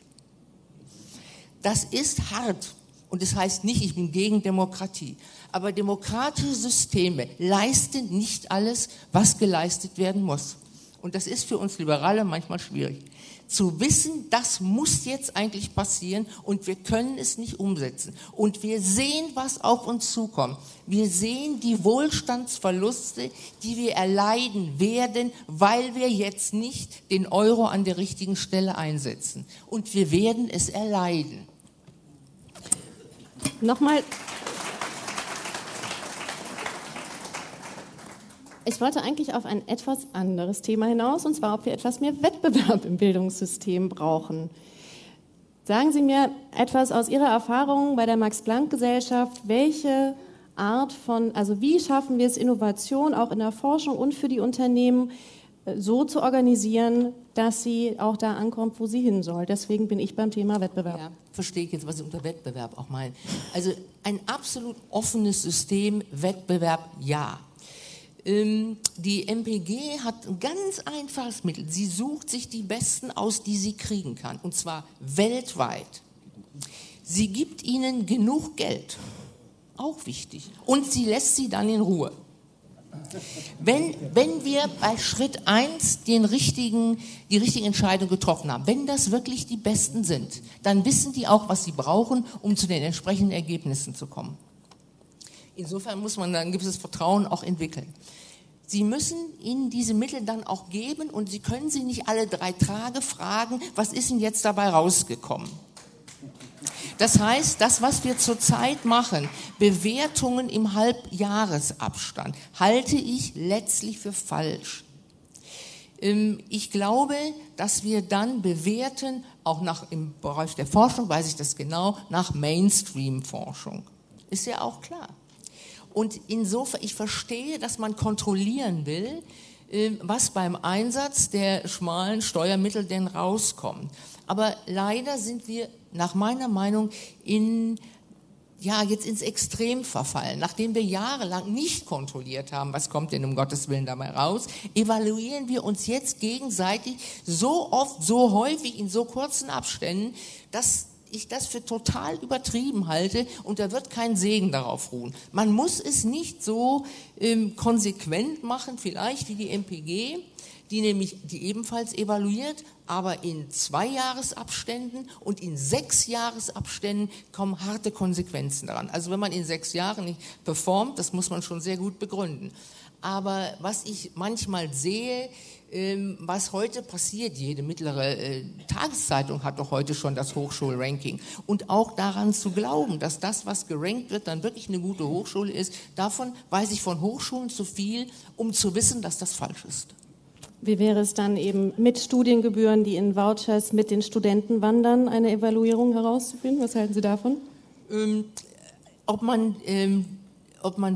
Das ist hart und das heißt nicht, ich bin gegen Demokratie. Aber demokratische Systeme leisten nicht alles, was geleistet werden muss. Und das ist für uns Liberale manchmal schwierig. Zu wissen, das muss jetzt eigentlich passieren und wir können es nicht umsetzen. Und wir sehen, was auf uns zukommt. Wir sehen die Wohlstandsverluste, die wir erleiden werden, weil wir jetzt nicht den Euro an der richtigen Stelle einsetzen. Und wir werden es erleiden. Nochmal. Ich wollte eigentlich auf ein etwas anderes Thema hinaus, und zwar, ob wir etwas mehr Wettbewerb im Bildungssystem brauchen. Sagen Sie mir etwas aus Ihrer Erfahrung bei der Max-Planck-Gesellschaft, welche Art von, also wie schaffen wir es, Innovation auch in der Forschung und für die Unternehmen so zu organisieren, dass sie auch da ankommt, wo sie hin soll. Deswegen bin ich beim Thema Wettbewerb. Ja, verstehe ich jetzt, was Sie unter Wettbewerb auch meinen. Also ein absolut offenes System, Wettbewerb, ja. Die MPG hat ein ganz einfaches Mittel. Sie sucht sich die Besten aus, die sie kriegen kann, und zwar weltweit. Sie gibt ihnen genug Geld, auch wichtig, und sie lässt sie dann in Ruhe. Wenn wir bei Schritt 1 die richtige Entscheidung getroffen haben, wenn das wirklich die Besten sind, dann wissen die auch, was sie brauchen, um zu den entsprechenden Ergebnissen zu kommen. Insofern muss man dann ein gewisses Vertrauen auch entwickeln. Sie müssen ihnen diese Mittel dann auch geben und Sie können sie nicht alle 3 Tage fragen, was ist denn jetzt dabei rausgekommen? Das heißt, das, was wir zurzeit machen, Bewertungen im Halbjahresabstand, halte ich letztlich für falsch. Ich glaube, dass wir dann bewerten, auch im Bereich der Forschung, weiß ich das genau, nach Mainstream-Forschung. Ist ja auch klar. Und insofern, ich verstehe, dass man kontrollieren will, was beim Einsatz der schmalen Steuermittel denn rauskommt. Aber leider sind wir nach meiner Meinung jetzt ins Extrem verfallen. Nachdem wir jahrelang nicht kontrolliert haben, was kommt denn um Gottes Willen dabei raus, evaluieren wir uns jetzt gegenseitig so oft, so häufig, in so kurzen Abständen, dass ich das für total übertrieben halte und da wird kein Segen darauf ruhen. Man muss es nicht so konsequent machen, vielleicht wie die MPG, die ebenfalls evaluiert, aber in 2 Jahresabständen und in 6 Jahresabständen kommen harte Konsequenzen daran. Also wenn man in 6 Jahren nicht performt, das muss man schon sehr gut begründen. Aber was ich manchmal sehe, was heute passiert, jede mittlere Tageszeitung hat doch heute schon das Hochschulranking. Und auch daran zu glauben, dass das, was gerankt wird, dann wirklich eine gute Hochschule ist, davon weiß ich von Hochschulen zu viel, um zu wissen, dass das falsch ist. Wie wäre es dann eben mit Studiengebühren, die in Vouchers mit den Studenten wandern, eine Evaluierung herauszufinden? Was halten Sie davon? Ob man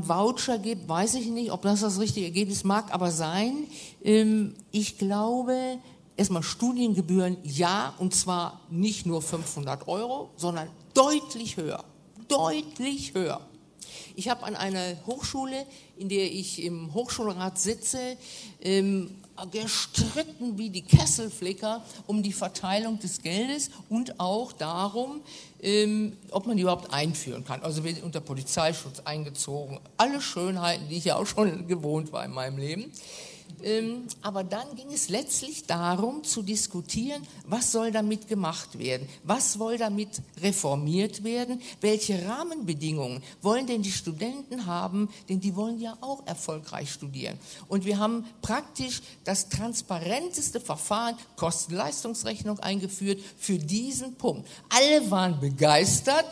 Voucher gibt, weiß ich nicht, ob das richtige Ergebnis mag, aber sein. Ich glaube, erstmal Studiengebühren, ja, und zwar nicht nur 500 Euro, sondern deutlich höher. Ich habe an einer Hochschule, in der ich im Hochschulrat sitze, gestritten wie die Kesselflicker um die Verteilung des Geldes und auch darum, ob man die überhaupt einführen kann. Also wir sind unter Polizeischutz eingezogen, alle Schönheiten, die ich ja auch schon gewohnt war in meinem Leben. Aber dann ging es letztlich darum zu diskutieren, was soll damit gemacht werden, was soll damit reformiert werden, welche Rahmenbedingungen wollen denn die Studenten haben, denn die wollen ja auch erfolgreich studieren. Und wir haben praktisch das transparenteste Verfahren, Kosten-Leistungsrechnung eingeführt für diesen Punkt. Alle waren begeistert.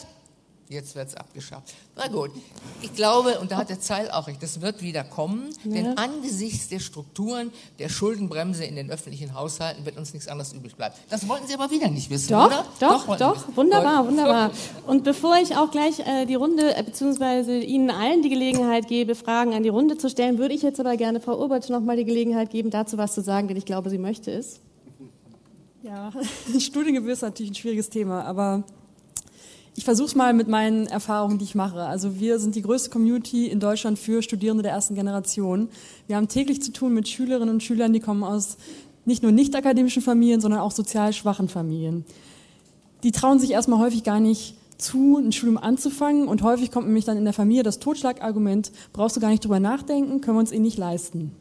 Jetzt wird es abgeschafft. Na gut, ich glaube, und da hat der Zeil auch recht, das wird wieder kommen, denn angesichts der Strukturen der Schuldenbremse in den öffentlichen Haushalten wird uns nichts anderes übrig bleiben. Das wollten Sie aber wieder nicht wissen, doch, oder? Doch, wunderbar, wunderbar. Und bevor ich auch gleich die Runde, beziehungsweise Ihnen allen die Gelegenheit gebe, Fragen an die Runde zu stellen, würde ich jetzt aber gerne Frau Urbatsch nochmal die Gelegenheit geben, dazu was zu sagen, denn ich glaube, sie möchte es. Ja, Studiengebühr ist natürlich ein schwieriges Thema, aber... Ich versuche es mal mit meinen Erfahrungen, die ich mache. Also wir sind die größte Community in Deutschland für Studierende der ersten Generation. Wir haben täglich zu tun mit Schülerinnen und Schülern, die kommen aus nicht nur nicht akademischen Familien, sondern auch sozial schwachen Familien. Die trauen sich erstmal häufig gar nicht zu, ein Studium anzufangen, und häufig kommt nämlich dann in der Familie das Totschlagargument, brauchst du gar nicht drüber nachdenken, können wir uns eh nicht leisten.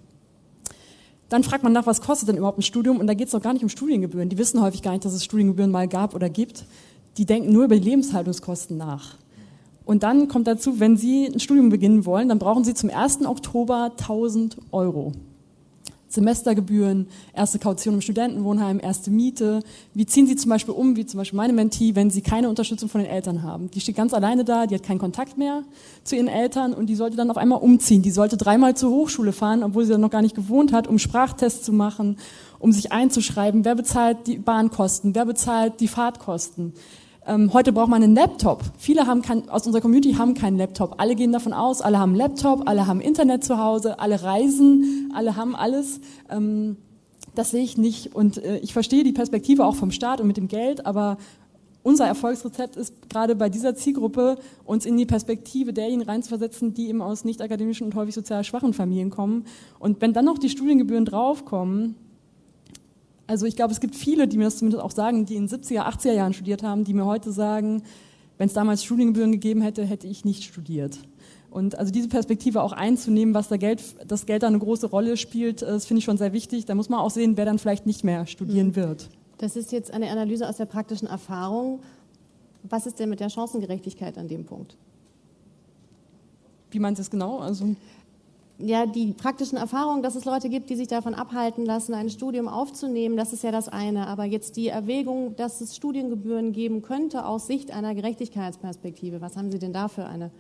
Dann fragt man nach, was kostet denn überhaupt ein Studium, und da geht es doch gar nicht um Studiengebühren. Die wissen häufig gar nicht, dass es Studiengebühren mal gab oder gibt. Die denken nur über die Lebenshaltungskosten nach. Und dann kommt dazu, wenn Sie ein Studium beginnen wollen, dann brauchen Sie zum 1. Oktober 1.000 Euro. Semestergebühren, erste Kaution im Studentenwohnheim, erste Miete. Wie ziehen Sie zum Beispiel um, wie zum Beispiel meine Mentee, wenn Sie keine Unterstützung von den Eltern haben? Die steht ganz alleine da, die hat keinen Kontakt mehr zu ihren Eltern und die sollte dann auf einmal umziehen. Die sollte 3-mal zur Hochschule fahren, obwohl sie dann noch gar nicht gewohnt hat, um Sprachtests zu machen, um sich einzuschreiben. Wer bezahlt die Bahnkosten? Wer bezahlt die Fahrtkosten? Heute braucht man einen Laptop. Viele haben aus unserer Community haben keinen Laptop. Alle gehen davon aus, alle haben einen Laptop, alle haben Internet zu Hause, alle reisen, alle haben alles. Das sehe ich nicht. Und ich verstehe die Perspektive auch vom Staat und mit dem Geld, aber unser Erfolgsrezept ist gerade bei dieser Zielgruppe, uns in die Perspektive derjenigen reinzuversetzen, die eben aus nicht akademischen und häufig sozial schwachen Familien kommen. Und wenn dann noch die Studiengebühren draufkommen... Also ich glaube, es gibt viele, die mir das zumindest auch sagen, die in den 70er, 80er Jahren studiert haben, die mir heute sagen, wenn es damals Studiengebühren gegeben hätte, hätte ich nicht studiert. Und also diese Perspektive auch einzunehmen, was das Geld da eine große Rolle spielt, das finde ich schon sehr wichtig. Da muss man auch sehen, wer dann vielleicht nicht mehr studieren wird. Das ist jetzt eine Analyse aus der praktischen Erfahrung. Was ist denn mit der Chancengerechtigkeit an dem Punkt? Wie meint Sie es genau? Also ja, die praktischen Erfahrungen, dass es Leute gibt, die sich davon abhalten lassen, ein Studium aufzunehmen, das ist ja das eine. Aber jetzt die Erwägung, dass es Studiengebühren geben könnte aus Sicht einer Gerechtigkeitsperspektive. Was haben Sie denn da für eine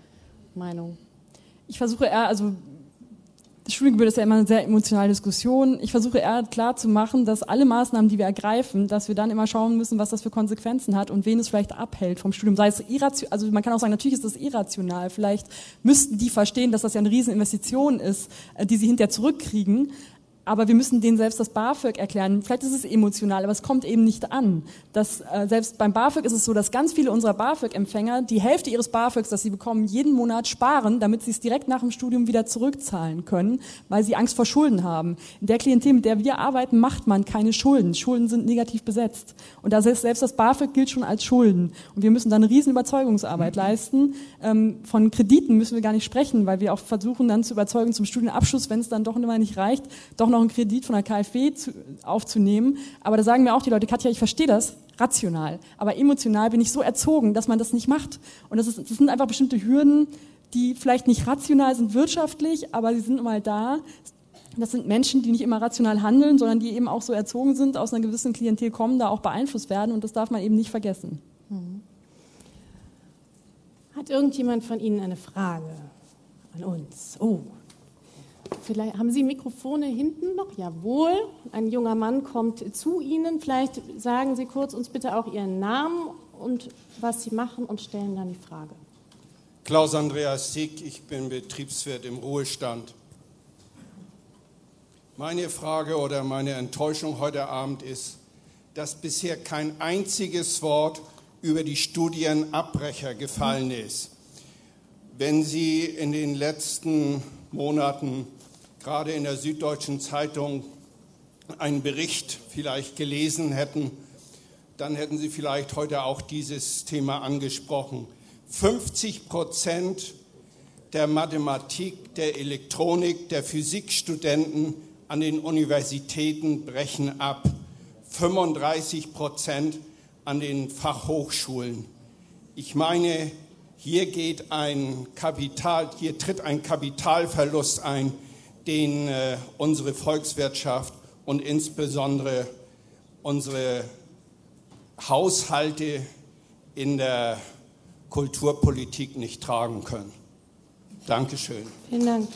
Meinung? Ich versuche eher, also Studiengebühren ist ja immer eine sehr emotionale Diskussion. Ich versuche eher klar zu machen, dass alle Maßnahmen, die wir ergreifen, dass wir dann immer schauen müssen, was das für Konsequenzen hat und wen es vielleicht abhält vom Studium. Sei es irrational, also man kann auch sagen, natürlich ist das irrational. Vielleicht müssten die verstehen, dass das ja eine Rieseninvestition ist, die sie hinterher zurückkriegen. Aber wir müssen denen selbst das BAföG erklären. Vielleicht ist es emotional, aber es kommt eben nicht an. Selbst beim BAföG ist es so, dass ganz viele unserer BAföG-Empfänger die Hälfte ihres BAföGs, das sie bekommen, jeden Monat sparen, damit sie es direkt nach dem Studium wieder zurückzahlen können, weil sie Angst vor Schulden haben. In der Klientel, mit der wir arbeiten, macht man keine Schulden. Schulden sind negativ besetzt. Und selbst das BAföG gilt schon als Schulden. Und wir müssen da eine riesen Überzeugungsarbeit leisten. Von Krediten müssen wir gar nicht sprechen, weil wir auch versuchen, dann zu überzeugen zum Studienabschluss, wenn es dann doch immer nicht reicht, doch noch einen Kredit von der KfW aufzunehmen. Aber da sagen mir auch die Leute, Katja, ich verstehe das rational, aber emotional bin ich so erzogen, dass man das nicht macht. Und das sind einfach bestimmte Hürden, die vielleicht nicht rational sind wirtschaftlich, aber sie sind mal da. Das sind Menschen, die nicht immer rational handeln, sondern die eben auch so erzogen sind, aus einer gewissen Klientel kommen, da auch beeinflusst werden, und das darf man eben nicht vergessen. Hat irgendjemand von Ihnen eine Frage an uns? Oh. Vielleicht haben Sie Mikrofone hinten noch? Jawohl. Ein junger Mann kommt zu Ihnen. Vielleicht sagen Sie kurz uns bitte auch Ihren Namen und was Sie machen und stellen dann die Frage. Klaus Andreas Sieck, ich bin Betriebswirt im Ruhestand. Meine Frage oder meine Enttäuschung heute Abend ist, dass bisher kein einziges Wort über die Studienabbrecher gefallen ist. Wenn Sie in den letzten Monaten gerade in der Süddeutschen Zeitung einen Bericht vielleicht gelesen hätten, dann hätten Sie vielleicht heute auch dieses Thema angesprochen. 50% der Mathematik, der Elektronik, der Physikstudenten an den Universitäten brechen ab. 35% an den Fachhochschulen. Ich meine, hier tritt ein Kapitalverlust ein, den unsere Volkswirtschaft und insbesondere unsere Haushalte in der Kulturpolitik nicht tragen können. Dankeschön. Vielen Dank.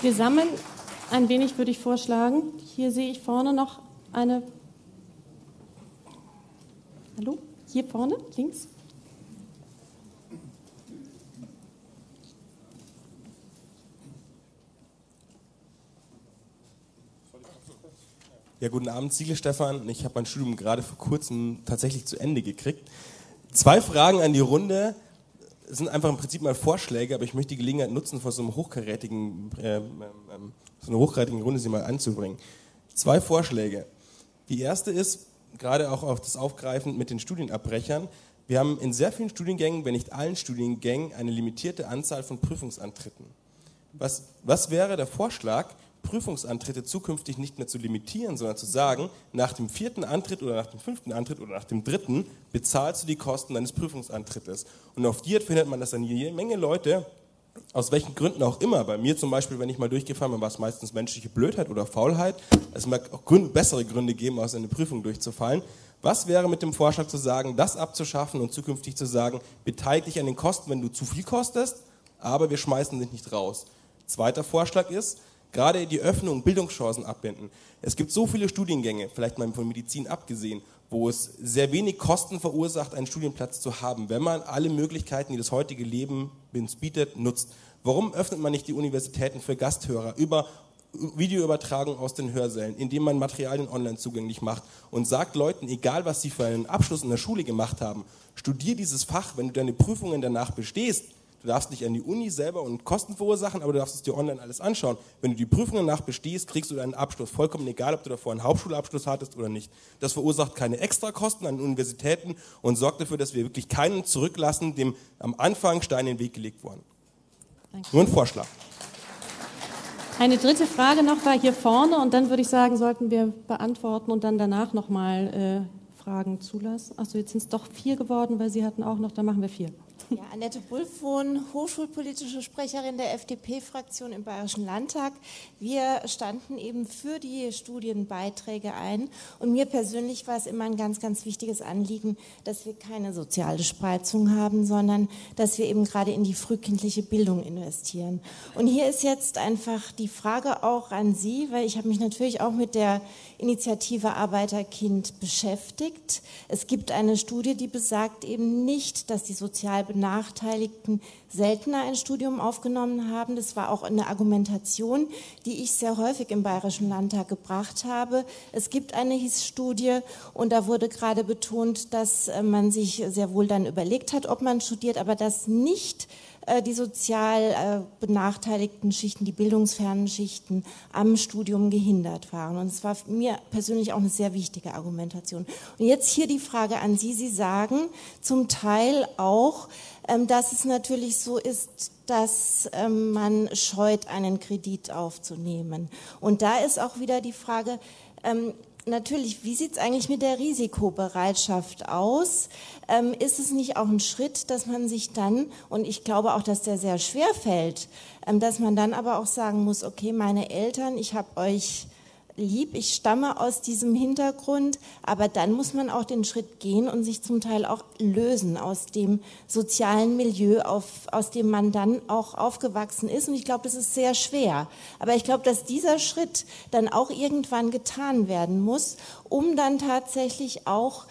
Wir sammeln ein wenig, würde ich vorschlagen. Hier sehe ich vorne noch eine. Hallo? Hier vorne, links. Ja, guten Abend, Siegel Stefan. Ich habe mein Studium gerade vor kurzem tatsächlich zu Ende gekriegt. 2 Fragen an die Runde. Das sind einfach im Prinzip mal Vorschläge, aber ich möchte die Gelegenheit nutzen, von so einer hochkarätigen Runde sie mal anzubringen. 2 Vorschläge. Die erste ist, gerade auch auf das Aufgreifen mit den Studienabbrechern, wir haben in sehr vielen Studiengängen, wenn nicht allen Studiengängen, eine limitierte Anzahl von Prüfungsantritten. Was wäre der Vorschlag, Prüfungsantritte zukünftig nicht mehr zu limitieren, sondern zu sagen, nach dem 4. Antritt oder nach dem 5. Antritt oder nach dem 3. bezahlst du die Kosten deines Prüfungsantrittes. Und auf dir findet man, dass dann jede Menge Leute, aus welchen Gründen auch immer, bei mir zum Beispiel, wenn ich mal durchgefahren bin, war es meistens menschliche Blödheit oder Faulheit, es mag auch bessere Gründe geben, aus einer Prüfung durchzufallen. Was wäre mit dem Vorschlag zu sagen, das abzuschaffen und zukünftig zu sagen, beteilige dich an den Kosten, wenn du zu viel kostest, aber wir schmeißen dich nicht raus. Zweiter Vorschlag ist, gerade die Öffnung Bildungschancen abwenden. Es gibt so viele Studiengänge, vielleicht mal von Medizin abgesehen, wo es sehr wenig Kosten verursacht, einen Studienplatz zu haben, wenn man alle Möglichkeiten, die das heutige Leben uns bietet, nutzt. Warum öffnet man nicht die Universitäten für Gasthörer über Videoübertragung aus den Hörsälen, indem man Materialien online zugänglich macht und sagt Leuten, egal was sie für einen Abschluss in der Schule gemacht haben, studier dieses Fach, wenn du deine Prüfungen danach bestehst. Du darfst nicht an die Uni selber und Kosten verursachen, aber du darfst es dir online alles anschauen. Wenn du die Prüfungen danach bestehst, kriegst du deinen Abschluss. Vollkommen egal, ob du davor einen Hauptschulabschluss hattest oder nicht. Das verursacht keine Extrakosten an Universitäten und sorgt dafür, dass wir wirklich keinen zurücklassen, dem am Anfang Steine in den Weg gelegt wurden. Danke. Nur ein Vorschlag. Eine dritte Frage noch war hier vorne und dann würde ich sagen, sollten wir beantworten und dann danach nochmal Fragen zulassen. Achso, jetzt sind es doch 4 geworden, weil Sie hatten auch noch, dann machen wir 4. Ja, Annette Bulfon, hochschulpolitische Sprecherin der FDP-Fraktion im Bayerischen Landtag. Wir standen eben für die Studienbeiträge ein und mir persönlich war es immer ein ganz, ganz wichtiges Anliegen, dass wir keine soziale Spreizung haben, sondern dass wir eben gerade in die frühkindliche Bildung investieren. Und hier ist jetzt einfach die Frage auch an Sie, weil ich habe mich natürlich auch mit der Initiative Arbeiterkind beschäftigt. Es gibt eine Studie, die besagt eben nicht, dass die sozial Benachteiligten seltener ein Studium aufgenommen haben. Das war auch eine Argumentation, die ich sehr häufig im Bayerischen Landtag gebracht habe. Es gibt eine HIS-Studie und da wurde gerade betont, dass man sich sehr wohl dann überlegt hat, ob man studiert, aber dass nicht die sozial benachteiligten Schichten, die bildungsfernen Schichten am Studium gehindert waren. Und es war mir persönlich auch eine sehr wichtige Argumentation. Und jetzt hier die Frage an Sie. Sie sagen zum Teil auch, dass es natürlich so ist, dass man scheut, einen Kredit aufzunehmen. Und da ist auch wieder die Frage, natürlich, wie sieht es eigentlich mit der Risikobereitschaft aus? Ist es nicht auch ein Schritt, dass man sich dann, und ich glaube auch, dass der sehr schwer fällt, dass man dann aber auch sagen muss, okay, meine Eltern, ich habe euch lieb, ich stamme aus diesem Hintergrund, aber dann muss man auch den Schritt gehen und sich zum Teil auch lösen aus dem sozialen Milieu, aus dem man dann auch aufgewachsen ist. Und ich glaube, das ist sehr schwer. Aber ich glaube, dass dieser Schritt dann auch irgendwann getan werden muss, um dann tatsächlich auch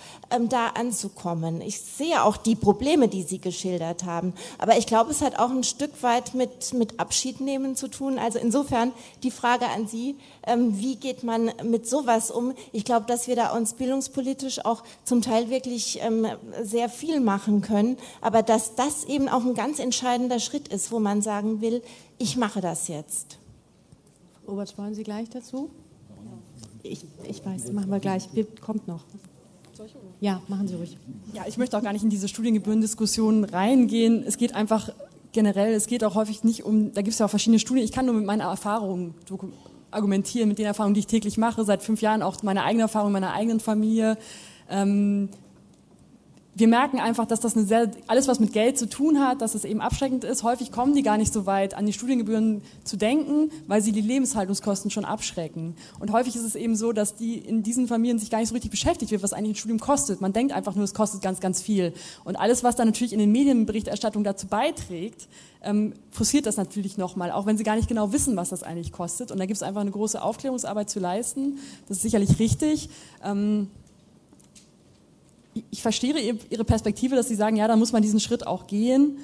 da anzukommen. Ich sehe auch die Probleme, die Sie geschildert haben. Aber ich glaube, es hat auch ein Stück weit mit Abschiednehmen zu tun. Also insofern die Frage an Sie, wie geht geht man mit sowas um? Ich glaube, dass wir da uns bildungspolitisch auch zum Teil wirklich sehr viel machen können, aber dass das eben auch ein ganz entscheidender Schritt ist, wo man sagen will, ich mache das jetzt. Urbatsch, wollen Sie gleich dazu? Ich weiß, machen wir gleich. Kommt noch. Ja, machen Sie ruhig. Ja, ich möchte auch gar nicht in diese Studiengebührendiskussion reingehen. Es geht einfach generell, es geht auch häufig nicht um, da gibt es ja auch verschiedene Studien. Ich kann nur mit meiner Erfahrung argumentieren, mit den Erfahrungen, die ich täglich mache, seit 5 Jahren, auch meine eigene Erfahrung, meiner eigenen Familie. Wir merken einfach, dass das alles, was mit Geld zu tun hat, dass es eben abschreckend ist. Häufig kommen die gar nicht so weit, an die Studiengebühren zu denken, weil sie die Lebenshaltungskosten schon abschrecken. Und häufig ist es eben so, dass die in diesen Familien sich gar nicht so richtig beschäftigt wird, was eigentlich ein Studium kostet. Man denkt einfach nur, es kostet ganz, ganz viel. Und alles, was dann natürlich in den Medienberichterstattung dazu beiträgt, forciert das natürlich nochmal, auch wenn sie gar nicht genau wissen, was das eigentlich kostet. Und da gibt es einfach eine große Aufklärungsarbeit zu leisten. Das ist sicherlich richtig. Ich verstehe Ihre Perspektive, dass Sie sagen, ja, da muss man diesen Schritt auch gehen.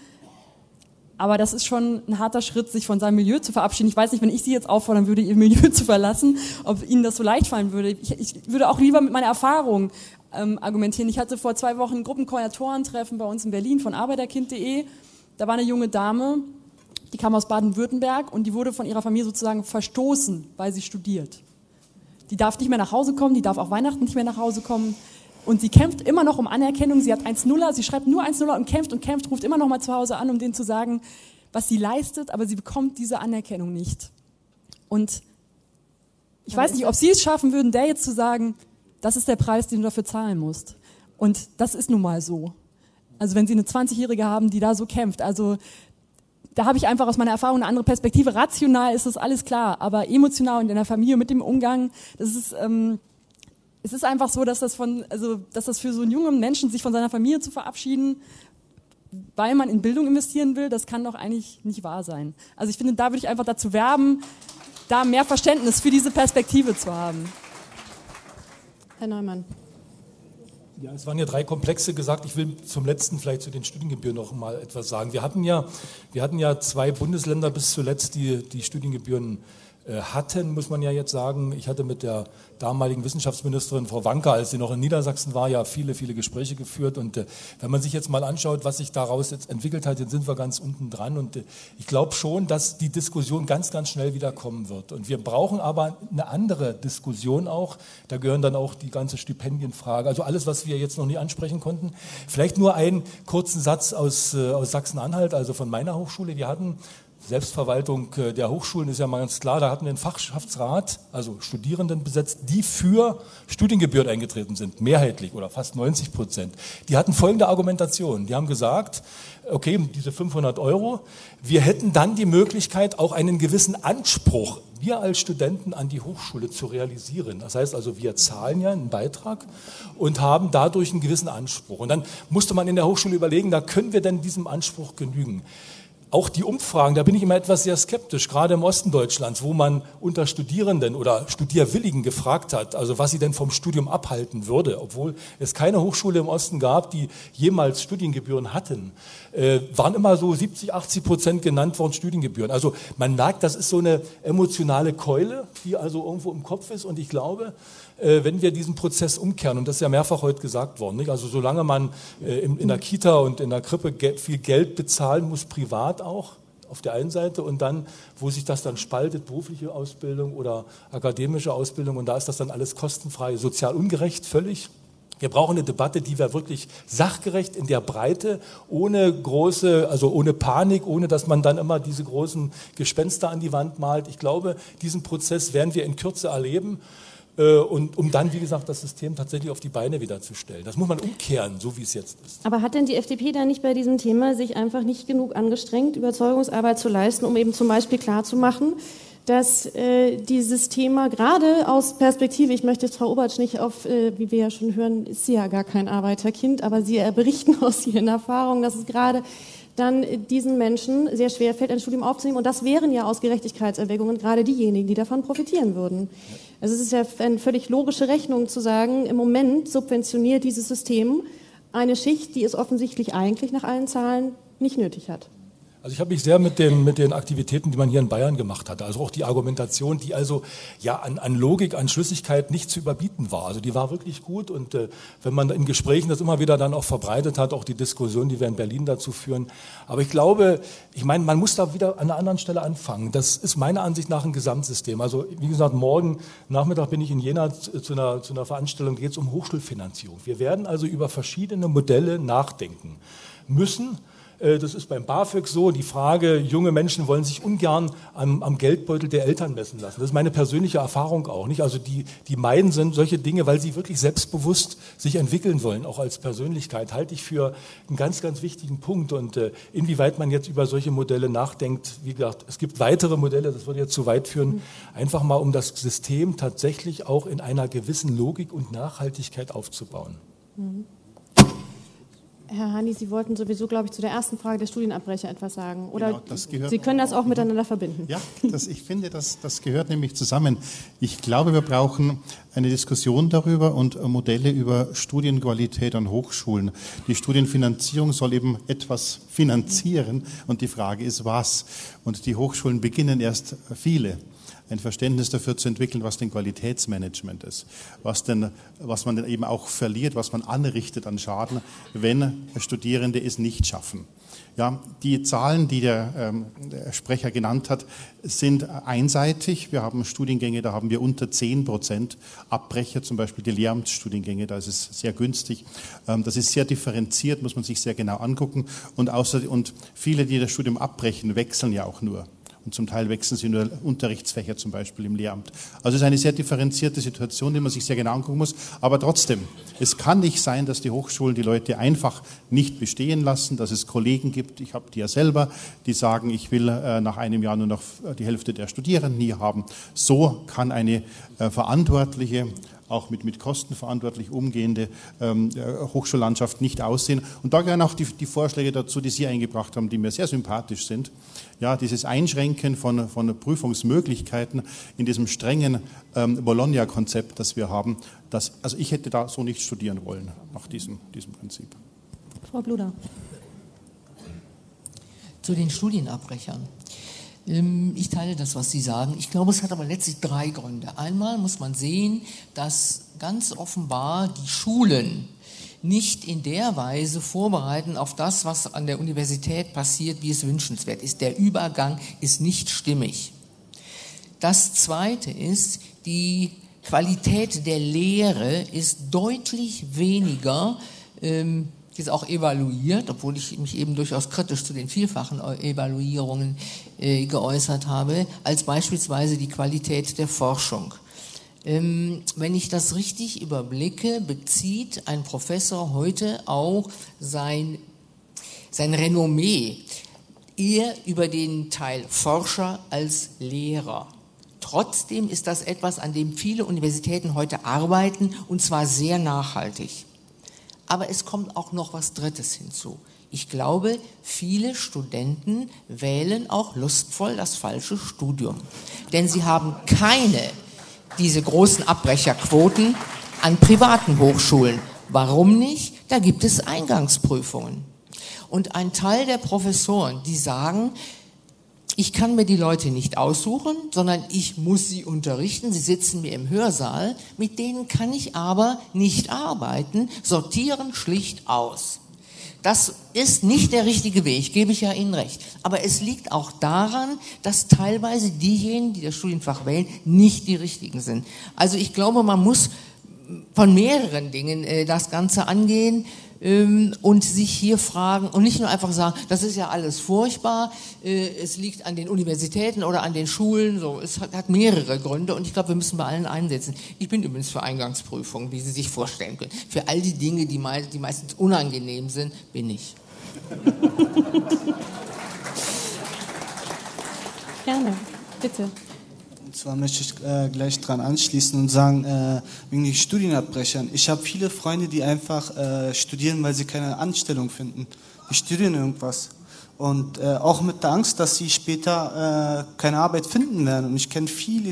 Aber das ist schon ein harter Schritt, sich von seinem Milieu zu verabschieden. Ich weiß nicht, wenn ich Sie jetzt auffordern würde, Ihr Milieu zu verlassen, ob Ihnen das so leicht fallen würde. Ich würde auch lieber mit meiner Erfahrung argumentieren. Ich hatte vor 2 Wochen ein Gruppenkoordinatorentreffen bei uns in Berlin von Arbeiterkind.de. Da war eine junge Dame, die kam aus Baden-Württemberg und die wurde von ihrer Familie sozusagen verstoßen, weil sie studiert. Die darf nicht mehr nach Hause kommen, die darf auch Weihnachten nicht mehr nach Hause kommen. Und sie kämpft immer noch um Anerkennung, sie hat 1,0er, sie schreibt nur 1,0er und kämpft, ruft immer noch mal zu Hause an, um denen zu sagen, was sie leistet, aber sie bekommt diese Anerkennung nicht. Und ich weiß nicht, ob Sie es schaffen würden, der jetzt zu sagen, das ist der Preis, den du dafür zahlen musst. Und das ist nun mal so. Also wenn Sie eine 20-Jährige haben, die da so kämpft, also da habe ich einfach aus meiner Erfahrung eine andere Perspektive. Rational ist das alles klar, aber emotional und in der Familie mit dem Umgang, das ist... Es ist einfach so, dass das für so einen jungen Menschen, sich von seiner Familie zu verabschieden, weil man in Bildung investieren will, das kann doch eigentlich nicht wahr sein. Also ich finde, da würde ich einfach dazu werben, da mehr Verständnis für diese Perspektive zu haben. Herr Neumann. Ja, es waren ja 3 Komplexe gesagt. Ich will zum letzten vielleicht zu den Studiengebühren noch mal etwas sagen. Wir hatten ja 2 Bundesländer bis zuletzt, die Studiengebühren hatten, muss man ja jetzt sagen. Ich hatte mit der damaligen Wissenschaftsministerin Frau Wanka, als sie noch in Niedersachsen war, ja viele, viele Gespräche geführt. Und wenn man sich jetzt mal anschaut, was sich daraus jetzt entwickelt hat, jetzt sind wir ganz unten dran. Und ich glaube schon, dass die Diskussion ganz, ganz schnell wieder kommen wird. Und wir brauchen aber eine andere Diskussion auch. Da gehören dann auch die ganze Stipendienfrage, also alles, was wir jetzt noch nicht ansprechen konnten. Vielleicht nur einen kurzen Satz aus Sachsen-Anhalt, also von meiner Hochschule. Wir hatten Selbstverwaltung der Hochschulen, ist ja mal ganz klar, da hatten wir einen Fachschaftsrat, also Studierenden besetzt, die für Studiengebühren eingetreten sind, mehrheitlich oder fast 90%. Die hatten folgende Argumentation, die haben gesagt, okay, diese 500 €, wir hätten dann die Möglichkeit, auch einen gewissen Anspruch, wir als Studenten, an die Hochschule zu realisieren. Das heißt also, wir zahlen ja einen Beitrag und haben dadurch einen gewissen Anspruch. Und dann musste man in der Hochschule überlegen, da können wir denn diesem Anspruch genügen. Auch die Umfragen, da bin ich immer etwas sehr skeptisch, gerade im Osten Deutschlands, wo man unter Studierenden oder Studierwilligen gefragt hat, also was sie denn vom Studium abhalten würde, obwohl es keine Hochschule im Osten gab, die jemals Studiengebühren hatten, waren immer so 70-80% genannt worden Studiengebühren. Also man merkt, das ist so eine emotionale Keule, die also irgendwo im Kopf ist, und ich glaube, wenn wir diesen Prozess umkehren, und das ist ja mehrfach heute gesagt worden, nicht? Also solange man in der Kita und in der Krippe viel Geld bezahlen muss, privat auch, auf der einen Seite, und dann, wo sich das dann spaltet, berufliche Ausbildung oder akademische Ausbildung, und da ist das dann alles kostenfrei, sozial ungerecht, völlig. Wir brauchen eine Debatte, die wir wirklich sachgerecht in der Breite, ohne Panik, ohne dass man dann immer diese großen Gespenster an die Wand malt. Ich glaube, diesen Prozess werden wir in Kürze erleben. Und um dann, wie gesagt, das System tatsächlich auf die Beine wieder zu stellen. Das muss man umkehren, so wie es jetzt ist. Aber hat denn die FDP da nicht bei diesem Thema sich einfach nicht genug angestrengt, Überzeugungsarbeit zu leisten, um eben zum Beispiel klarzumachen, dass dieses Thema gerade aus Perspektive, ich möchte jetzt Frau Urbatsch nicht auf, wie wir ja schon hören, ist sie ja gar kein Arbeiterkind, aber Sie berichten aus Ihren Erfahrungen, dass es gerade dann diesen Menschen sehr schwer fällt, ein Studium aufzunehmen. Und das wären ja aus Gerechtigkeitserwägungen gerade diejenigen, die davon profitieren würden. Also es ist ja eine völlig logische Rechnung zu sagen, im Moment subventioniert dieses System eine Schicht, die es offensichtlich eigentlich nach allen Zahlen nicht nötig hat. Also ich habe mich sehr mit den Aktivitäten, die man hier in Bayern gemacht hatte, also auch die Argumentation, die also ja an Logik, an Schlüssigkeit nicht zu überbieten war. Also die war wirklich gut und wenn man in Gesprächen das immer wieder dann auch verbreitet hat, auch die Diskussion, die wir in Berlin dazu führen. Aber ich glaube, ich meine, man muss da wieder an einer anderen Stelle anfangen. Das ist meiner Ansicht nach ein Gesamtsystem. Also wie gesagt, morgen Nachmittag bin ich in Jena zu einer Veranstaltung, da geht es um Hochschulfinanzierung. Wir werden also über verschiedene Modelle nachdenken müssen. Das ist beim BAföG so, die Frage, junge Menschen wollen sich ungern am Geldbeutel der Eltern messen lassen. Das ist meine persönliche Erfahrung auch, nicht? Also die meiden sind solche Dinge, weil sie wirklich selbstbewusst sich entwickeln wollen, auch als Persönlichkeit, halte ich für einen ganz, ganz wichtigen Punkt. Und inwieweit man jetzt über solche Modelle nachdenkt, wie gesagt, es gibt weitere Modelle, das würde jetzt zu weit führen, einfach mal um das System tatsächlich auch in einer gewissen Logik und Nachhaltigkeit aufzubauen. Mhm. Herr Hany, Sie wollten sowieso, glaube ich, zu der ersten Frage der Studienabbrecher etwas sagen. Oder genau, das gehört, Sie können das auch miteinander verbinden. Ja, ich finde, das gehört nämlich zusammen. Ich glaube, wir brauchen eine Diskussion darüber und Modelle über Studienqualität an Hochschulen. Die Studienfinanzierung soll eben etwas finanzieren und die Frage ist, was? Und die Hochschulen beginnen erst viele. Ein Verständnis dafür zu entwickeln, was denn Qualitätsmanagement ist, was man denn eben auch verliert, was man anrichtet an Schaden, wenn Studierende es nicht schaffen. Ja, die Zahlen, die der Sprecher genannt hat, sind einseitig. Wir haben Studiengänge, da haben wir unter 10% Abbrecher, zum Beispiel die Lehramtsstudiengänge, da ist es sehr günstig. Das ist sehr differenziert, muss man sich sehr genau angucken. Und viele, die das Studium abbrechen, wechseln ja auch nur. Und zum Teil wechseln sie nur Unterrichtsfächer, zum Beispiel im Lehramt. Also es ist eine sehr differenzierte Situation, die man sich sehr genau angucken muss. Aber trotzdem, es kann nicht sein, dass die Hochschulen die Leute einfach nicht bestehen lassen, dass es Kollegen gibt, ich habe die ja selber, die sagen, ich will nach einem Jahr nur noch die Hälfte der Studierenden hier haben. So kann eine verantwortliche, auch mit Kosten verantwortlich umgehende Hochschullandschaft nicht aussehen. Und da gehören auch die Vorschläge dazu, die Sie eingebracht haben, die mir sehr sympathisch sind. Ja, dieses Einschränken von Prüfungsmöglichkeiten in diesem strengen Bologna-Konzept, das wir haben, also ich hätte da so nicht studieren wollen, nach diesem Prinzip. Frau Bludau. Zu den Studienabbrechern. Ich teile das, was Sie sagen. Ich glaube, es hat aber letztlich drei Gründe. Einmal muss man sehen, dass ganz offenbar die Schulen nicht in der Weise vorbereiten auf das, was an der Universität passiert, wie es wünschenswert ist. Der Übergang ist nicht stimmig. Das Zweite ist, die Qualität der Lehre ist deutlich weniger ist auch evaluiert, obwohl ich mich eben durchaus kritisch zu den vielfachen Evaluierungen geäußert habe, als beispielsweise die Qualität der Forschung. Wenn ich das richtig überblicke, bezieht ein Professor heute auch sein Renommee eher über den Teil Forscher als Lehrer. Trotzdem ist das etwas, an dem viele Universitäten heute arbeiten, und zwar sehr nachhaltig. Aber es kommt auch noch was Drittes hinzu. Ich glaube, viele Studenten wählen auch lustvoll das falsche Studium. Denn sie haben keine diese großen Abbrecherquoten an privaten Hochschulen. Warum nicht? Da gibt es Eingangsprüfungen. Und ein Teil der Professoren, die sagen, ich kann mir die Leute nicht aussuchen, sondern ich muss sie unterrichten. Sie sitzen mir im Hörsaal. Mit denen kann ich aber nicht arbeiten, sortieren schlicht aus. Das ist nicht der richtige Weg, gebe ich ja Ihnen recht. Aber es liegt auch daran, dass teilweise diejenigen, die das Studienfach wählen, nicht die richtigen sind. Also ich glaube, man muss von mehreren Dingen das Ganze angehen und sich hier fragen und nicht nur einfach sagen, das ist ja alles furchtbar, es liegt an den Universitäten oder an den Schulen, so. Es hat mehrere Gründe und ich glaube, wir müssen bei allen einsetzen. Ich bin übrigens für Eingangsprüfungen, wie Sie sich vorstellen können. Für all die Dinge, die meistens unangenehm sind, bin ich. Gerne, bitte. Und zwar möchte ich gleich dran anschließen und sagen, wegen den Studienabbrechern. Ich habe viele Freunde, die einfach studieren, weil sie keine Anstellung finden. Die studieren irgendwas. Und auch mit der Angst, dass sie später keine Arbeit finden werden. Und ich kenne viele,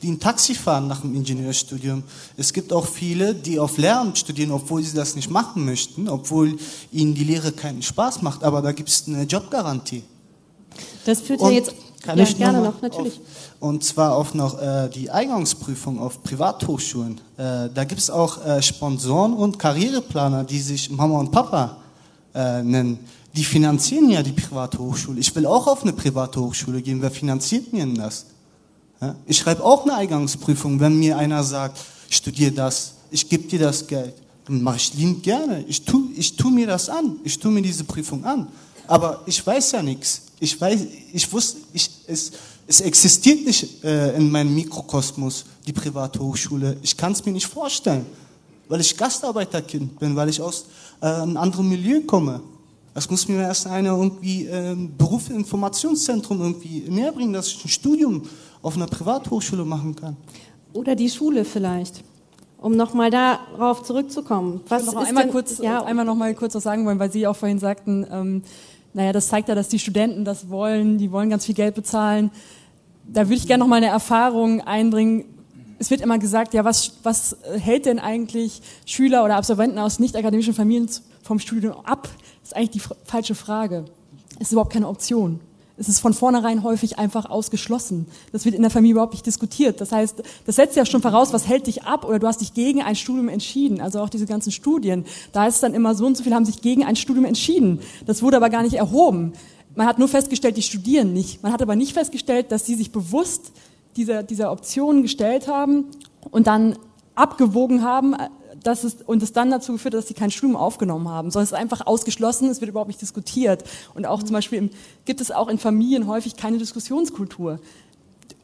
die ein Taxi fahren nach dem Ingenieurstudium. Es gibt auch viele, die auf Lehramt studieren, obwohl sie das nicht machen möchten, obwohl ihnen die Lehre keinen Spaß macht. Aber da gibt es eine Jobgarantie. Das führt ja jetzt natürlich. Und zwar auch noch die Eingangsprüfung auf Privathochschulen. Da gibt es auch Sponsoren und Karriereplaner, die sich Mama und Papa nennen. Die finanzieren ja die private Hochschule. Ich will auch auf eine private Hochschule gehen. Wer finanziert mir denn das? Ja? Ich schreibe auch eine Eingangsprüfung, wenn mir einer sagt, studiere das, ich gebe dir das Geld. Dann mache ich liebend gerne. Ich tu mir das an. Ich tue mir diese Prüfung an. Aber ich weiß ja nichts. Es existiert nicht in meinem Mikrokosmos, die private Hochschule. Ich kann es mir nicht vorstellen, weil ich Gastarbeiterkind bin, weil ich aus einem anderen Milieu komme. Das muss mir erst einer irgendwie Beruf im Informationszentrum irgendwie näher bringen, dass ich ein Studium auf einer Privathochschule machen kann. Oder die Schule vielleicht, um nochmal darauf zurückzukommen. Was ich noch mal kurz was sagen wollen, weil Sie auch vorhin sagten, das zeigt ja, dass die Studenten das wollen, die wollen ganz viel Geld bezahlen. Da würde ich gerne nochmal eine Erfahrung einbringen. Es wird immer gesagt, ja, was hält denn eigentlich Schüler oder Absolventen aus nicht-akademischen Familien vom Studium ab? Das ist eigentlich die falsche Frage. Es ist überhaupt keine Option. Es ist von vornherein häufig einfach ausgeschlossen. Das wird in der Familie überhaupt nicht diskutiert. Das heißt, das setzt ja schon voraus, was hält dich ab oder du hast dich gegen ein Studium entschieden. Also auch diese ganzen Studien. Da ist es dann immer so und so viele haben sich gegen ein Studium entschieden. Das wurde aber gar nicht erhoben. Man hat nur festgestellt, die studieren nicht. Man hat aber nicht festgestellt, dass sie sich bewusst dieser Option gestellt haben und dann abgewogen haben, und es dann dazu geführt hat, dass sie kein Studium aufgenommen haben, sondern es ist einfach ausgeschlossen, es wird überhaupt nicht diskutiert. Und auch zum Beispiel gibt es auch in Familien häufig keine Diskussionskultur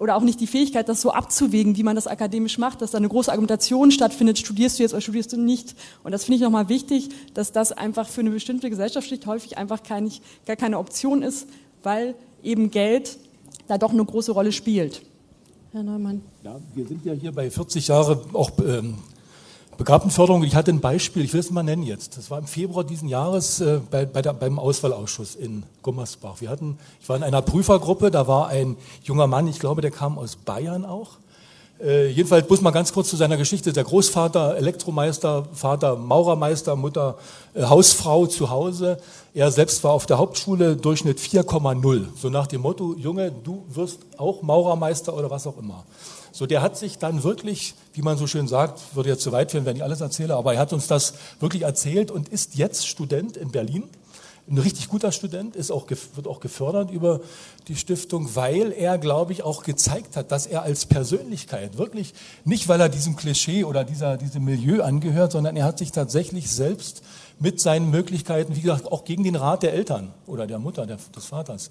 oder auch nicht die Fähigkeit, das so abzuwägen, wie man das akademisch macht, dass da eine große Argumentation stattfindet, studierst du jetzt oder studierst du nicht. Und das finde ich nochmal wichtig, dass das einfach für eine bestimmte Gesellschaftsschicht häufig einfach gar keine Option ist, weil eben Geld da doch eine große Rolle spielt. Herr Neumann. Ja, wir sind ja hier bei 40 Jahren auch Begabtenförderung. Ich hatte ein Beispiel, ich will es mal nennen jetzt. Das war im Februar diesen Jahres beim Auswahlausschuss in Gummersbach. Ich war in einer Prüfergruppe, da war ein junger Mann, ich glaube, der kam aus Bayern auch. Jedenfalls muss man ganz kurz zu seiner Geschichte. Der Großvater, Elektromeister, Vater, Maurermeister, Mutter, Hausfrau zu Hause. Er selbst war auf der Hauptschule Durchschnitt 4,0. So nach dem Motto, Junge, du wirst auch Maurermeister oder was auch immer. So, der hat sich dann wirklich, wie man so schön sagt, würde jetzt zu weit führen, wenn ich alles erzähle, aber er hat uns das wirklich erzählt und ist jetzt Student in Berlin. Ein richtig guter Student, wird auch gefördert über die Stiftung, weil er, glaube ich, auch gezeigt hat, dass er als Persönlichkeit wirklich, nicht weil er diesem Klischee oder diesem Milieu angehört, sondern er hat sich tatsächlich selbst mit seinen Möglichkeiten, wie gesagt, auch gegen den Rat der Eltern oder der Mutter, des Vaters,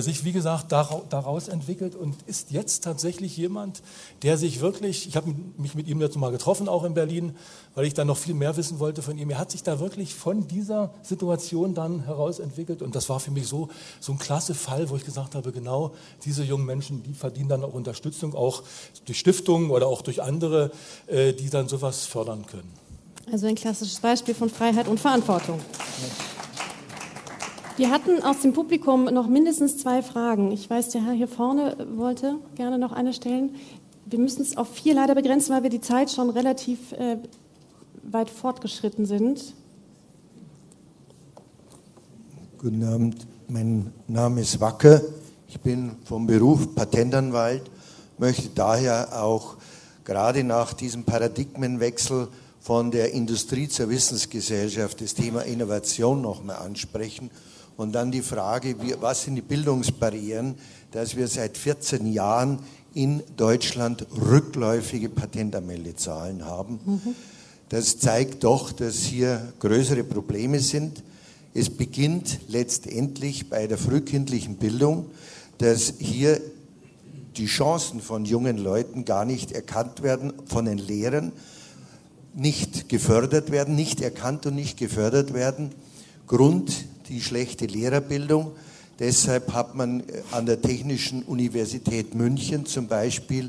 sich, wie gesagt, daraus entwickelt und ist jetzt tatsächlich jemand, der sich wirklich, ich habe mich mit ihm jetzt mal getroffen, auch in Berlin, weil ich dann noch viel mehr wissen wollte von ihm, er hat sich da wirklich von dieser Situation dann heraus entwickelt und das war für mich so ein klasse Fall, wo ich gesagt habe, genau diese jungen Menschen, die verdienen dann auch Unterstützung, auch durch Stiftungen oder auch durch andere, die dann sowas fördern können. Also ein klassisches Beispiel von Freiheit und Verantwortung. Wir hatten aus dem Publikum noch mindestens 2 Fragen. Ich weiß, der Herr hier vorne wollte gerne noch eine stellen. Wir müssen es auf 4 leider begrenzen, weil wir die Zeit schon relativ weit fortgeschritten sind. Guten Abend, mein Name ist Wacke. Ich bin vom Beruf Patentanwalt, möchte daher auch gerade nach diesem Paradigmenwechsel von der Industrie zur Wissensgesellschaft das Thema Innovation nochmal ansprechen und dann die Frage, was sind die Bildungsbarrieren, dass wir seit 14 Jahren in Deutschland rückläufige Patentanmeldezahlen haben. Das zeigt doch, dass hier größere Probleme sind. Es beginnt letztendlich bei der frühkindlichen Bildung, dass hier die Chancen von jungen Leuten gar nicht erkannt werden von den Lehrern, nicht erkannt und nicht gefördert werden. Grund die schlechte Lehrerbildung. Deshalb hat man an der Technischen Universität München zum Beispiel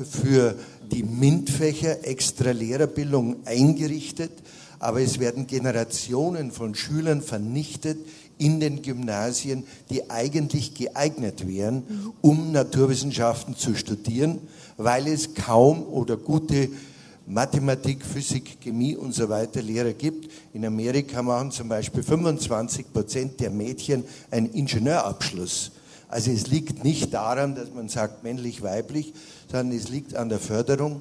für die MINT-Fächer extra Lehrerbildung eingerichtet, aber es werden Generationen von Schülern vernichtet in den Gymnasien, die eigentlich geeignet wären, um Naturwissenschaften zu studieren, weil es kaum oder gute Mathematik, Physik, Chemie und so weiter Lehrer gibt. In Amerika machen zum Beispiel 25% der Mädchen einen Ingenieurabschluss. Also es liegt nicht daran, dass man sagt männlich, weiblich, sondern es liegt an der Förderung.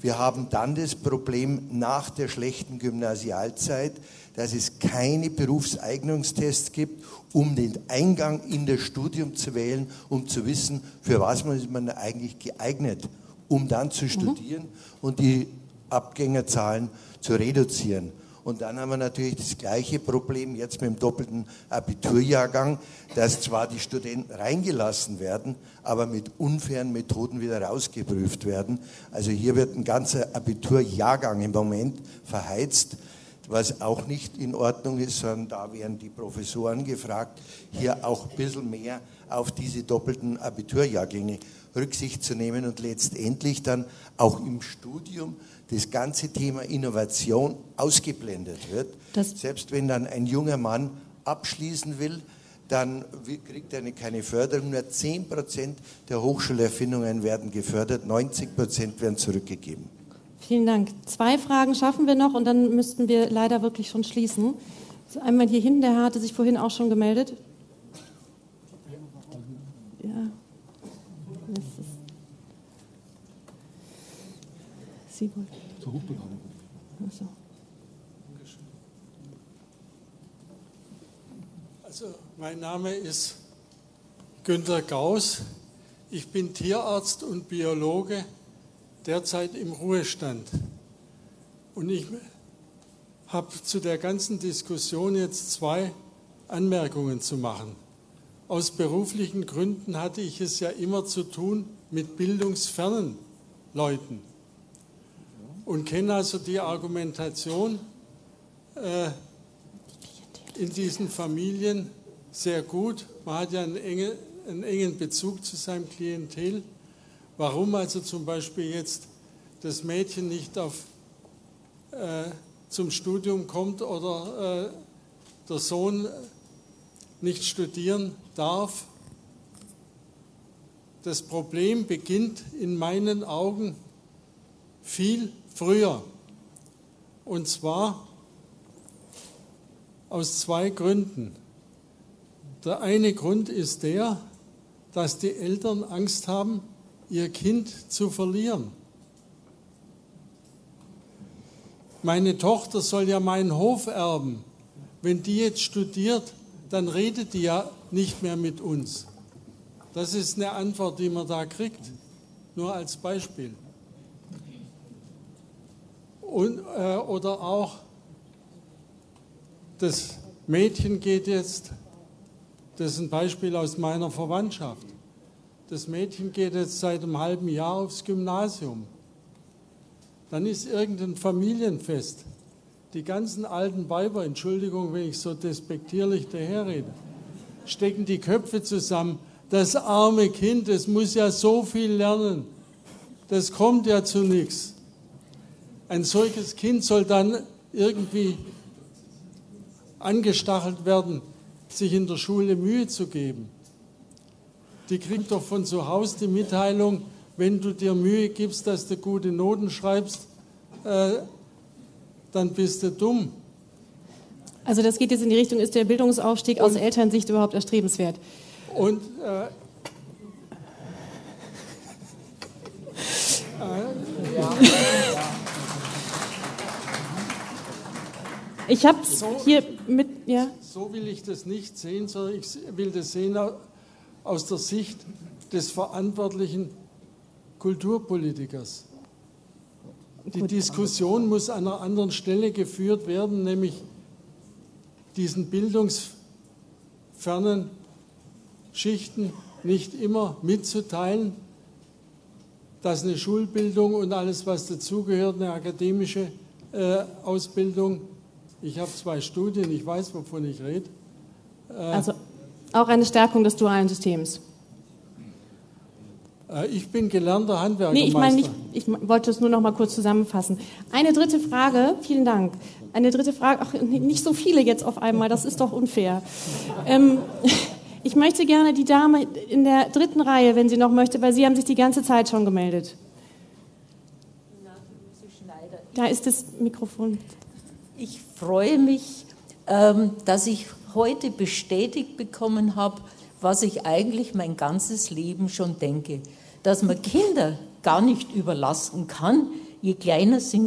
Wir haben dann das Problem nach der schlechten Gymnasialzeit, dass es keine Berufseignungstests gibt, um den Eingang in das Studium zu wählen, um zu wissen, für was man ist man eigentlich geeignet, um dann zu studieren und die Abgängerzahlen zu reduzieren. Und dann haben wir natürlich das gleiche Problem jetzt mit dem doppelten Abiturjahrgang, dass zwar die Studenten reingelassen werden, aber mit unfairen Methoden wieder rausgeprüft werden. Also hier wird ein ganzer Abiturjahrgang im Moment verheizt, was auch nicht in Ordnung ist, sondern da werden die Professoren gefragt, hier auch ein bisschen mehr auf diese doppelten Abiturjahrgänge Rücksicht zu nehmen und letztendlich dann auch im Studium das ganze Thema Innovation ausgeblendet wird. Das selbst wenn dann ein junger Mann abschließen will, dann kriegt er keine Förderung. Nur 10% der Hochschulerfindungen werden gefördert, 90% werden zurückgegeben. Vielen Dank. 2 Fragen schaffen wir noch und dann müssten wir leider wirklich schon schließen. Also einmal hier hinten, der Herr hatte sich vorhin auch schon gemeldet. Ja. Sie wollen. So hochbeladen. Also. Mein Name ist Günter Gauss. Ich bin Tierarzt und Biologe, derzeit im Ruhestand. Und ich habe zu der ganzen Diskussion jetzt 2 Anmerkungen zu machen. Aus beruflichen Gründen hatte ich es ja immer zu tun mit bildungsfernen Leuten und kenne also die Argumentation in diesen Familien sehr gut. Man hat ja einen engen Bezug zu seinem Klientel. Warum also zum Beispiel jetzt das Mädchen nicht zum Studium kommt oder der Sohn nicht studieren darf. Das Problem beginnt in meinen Augen viel früher. Und zwar aus 2 Gründen. Der eine Grund ist der, dass die Eltern Angst haben, ihr Kind zu verlieren. Meine Tochter soll ja meinen Hof erben. Wenn die jetzt studiert, dann redet die ja nicht mehr mit uns. Das ist eine Antwort, die man da kriegt, nur als Beispiel. Und, oder auch, das Mädchen geht jetzt, das ist ein Beispiel aus meiner Verwandtschaft, das Mädchen geht jetzt seit einem halben Jahr aufs Gymnasium. Dann ist irgendein Familienfest. Die ganzen alten Weiber, Entschuldigung, wenn ich so despektierlich daherrede, stecken die Köpfe zusammen. Das arme Kind, das muss ja so viel lernen. Das kommt ja zu nichts. Ein solches Kind soll dann irgendwie angestachelt werden, sich in der Schule Mühe zu geben. Die kriegt doch von zu Hause die Mitteilung, wenn du dir Mühe gibst, dass du gute Noten schreibst, dann bist du dumm. Also das geht jetzt in die Richtung, ist der Bildungsaufstieg aus Elternsicht überhaupt erstrebenswert? Und ja. Ich habe es so, hier mit... Ja. So will ich das nicht sehen, sondern ich will das sehen aus der Sicht des verantwortlichen Kulturpolitikers. Die Diskussion muss an einer anderen Stelle geführt werden, nämlich diesen bildungsfernen Schichten nicht immer mitzuteilen, dass eine Schulbildung und alles, was dazugehört, eine akademische Ausbildung, ich habe 2 Studien, ich weiß, wovon ich rede. Also auch eine Stärkung des dualen Systems. Ich bin gelernter Handwerkermeister. Nee, ich meine nicht, ich wollte es nur noch mal kurz zusammenfassen. Eine dritte Frage, vielen Dank. Eine dritte Frage, ach, nicht so viele jetzt auf einmal, das ist doch unfair. Ich möchte gerne die Dame in der dritten Reihe, wenn sie noch möchte, weil Sie haben sich die ganze Zeit schon gemeldet. Da ist das Mikrofon. Ich freue mich, dass ich heute bestätigt bekommen habe, was ich eigentlich mein ganzes Leben schon denke, dass man Kinder gar nicht überlasten kann, je kleiner sie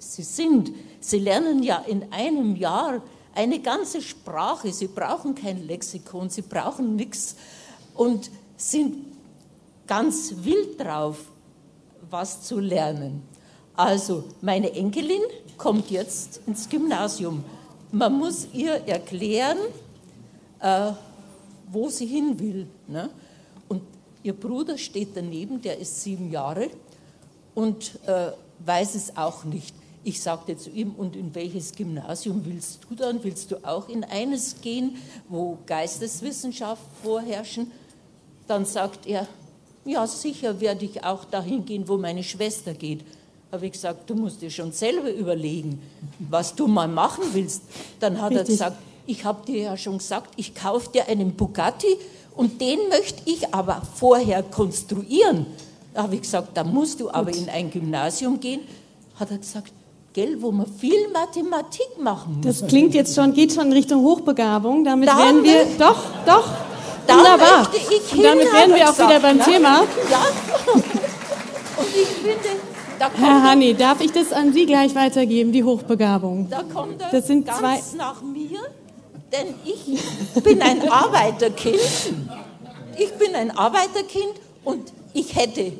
sind. Sie lernen ja in einem Jahr eine ganze Sprache, sie brauchen kein Lexikon, sie brauchen nichts und sind ganz wild drauf, was zu lernen. Also meine Enkelin kommt jetzt ins Gymnasium. Man muss ihr erklären, wo sie hin will. Ne? Und ihr Bruder steht daneben, der ist 7 Jahre und weiß es auch nicht. Ich sagte zu ihm, und in welches Gymnasium willst du dann? Willst du auch in eines gehen, wo Geisteswissenschaft vorherrschen? Dann sagt er, ja sicher werde ich auch dahin gehen, wo meine Schwester geht. Habe ich gesagt, du musst dir schon selber überlegen, was du mal machen willst. Dann hat er gesagt, ich habe dir ja schon gesagt, ich kaufe dir einen Bugatti und den möchte ich aber vorher konstruieren. Da habe ich gesagt, da musst du aber in ein Gymnasium gehen. Hat er gesagt, gell, wo man viel Mathematik machen muss. Das klingt jetzt schon, geht schon in Richtung Hochbegabung. Damit werden wir, doch, wunderbar. Und damit werden wir auch wieder beim Thema. Ja, und ich finde... Herr Hany, darf ich das an Sie gleich weitergeben, die Hochbegabung? Da kommt das sind ganz zwei nach mir, denn ich bin ein Arbeiterkind. Ich bin ein Arbeiterkind und ich hätte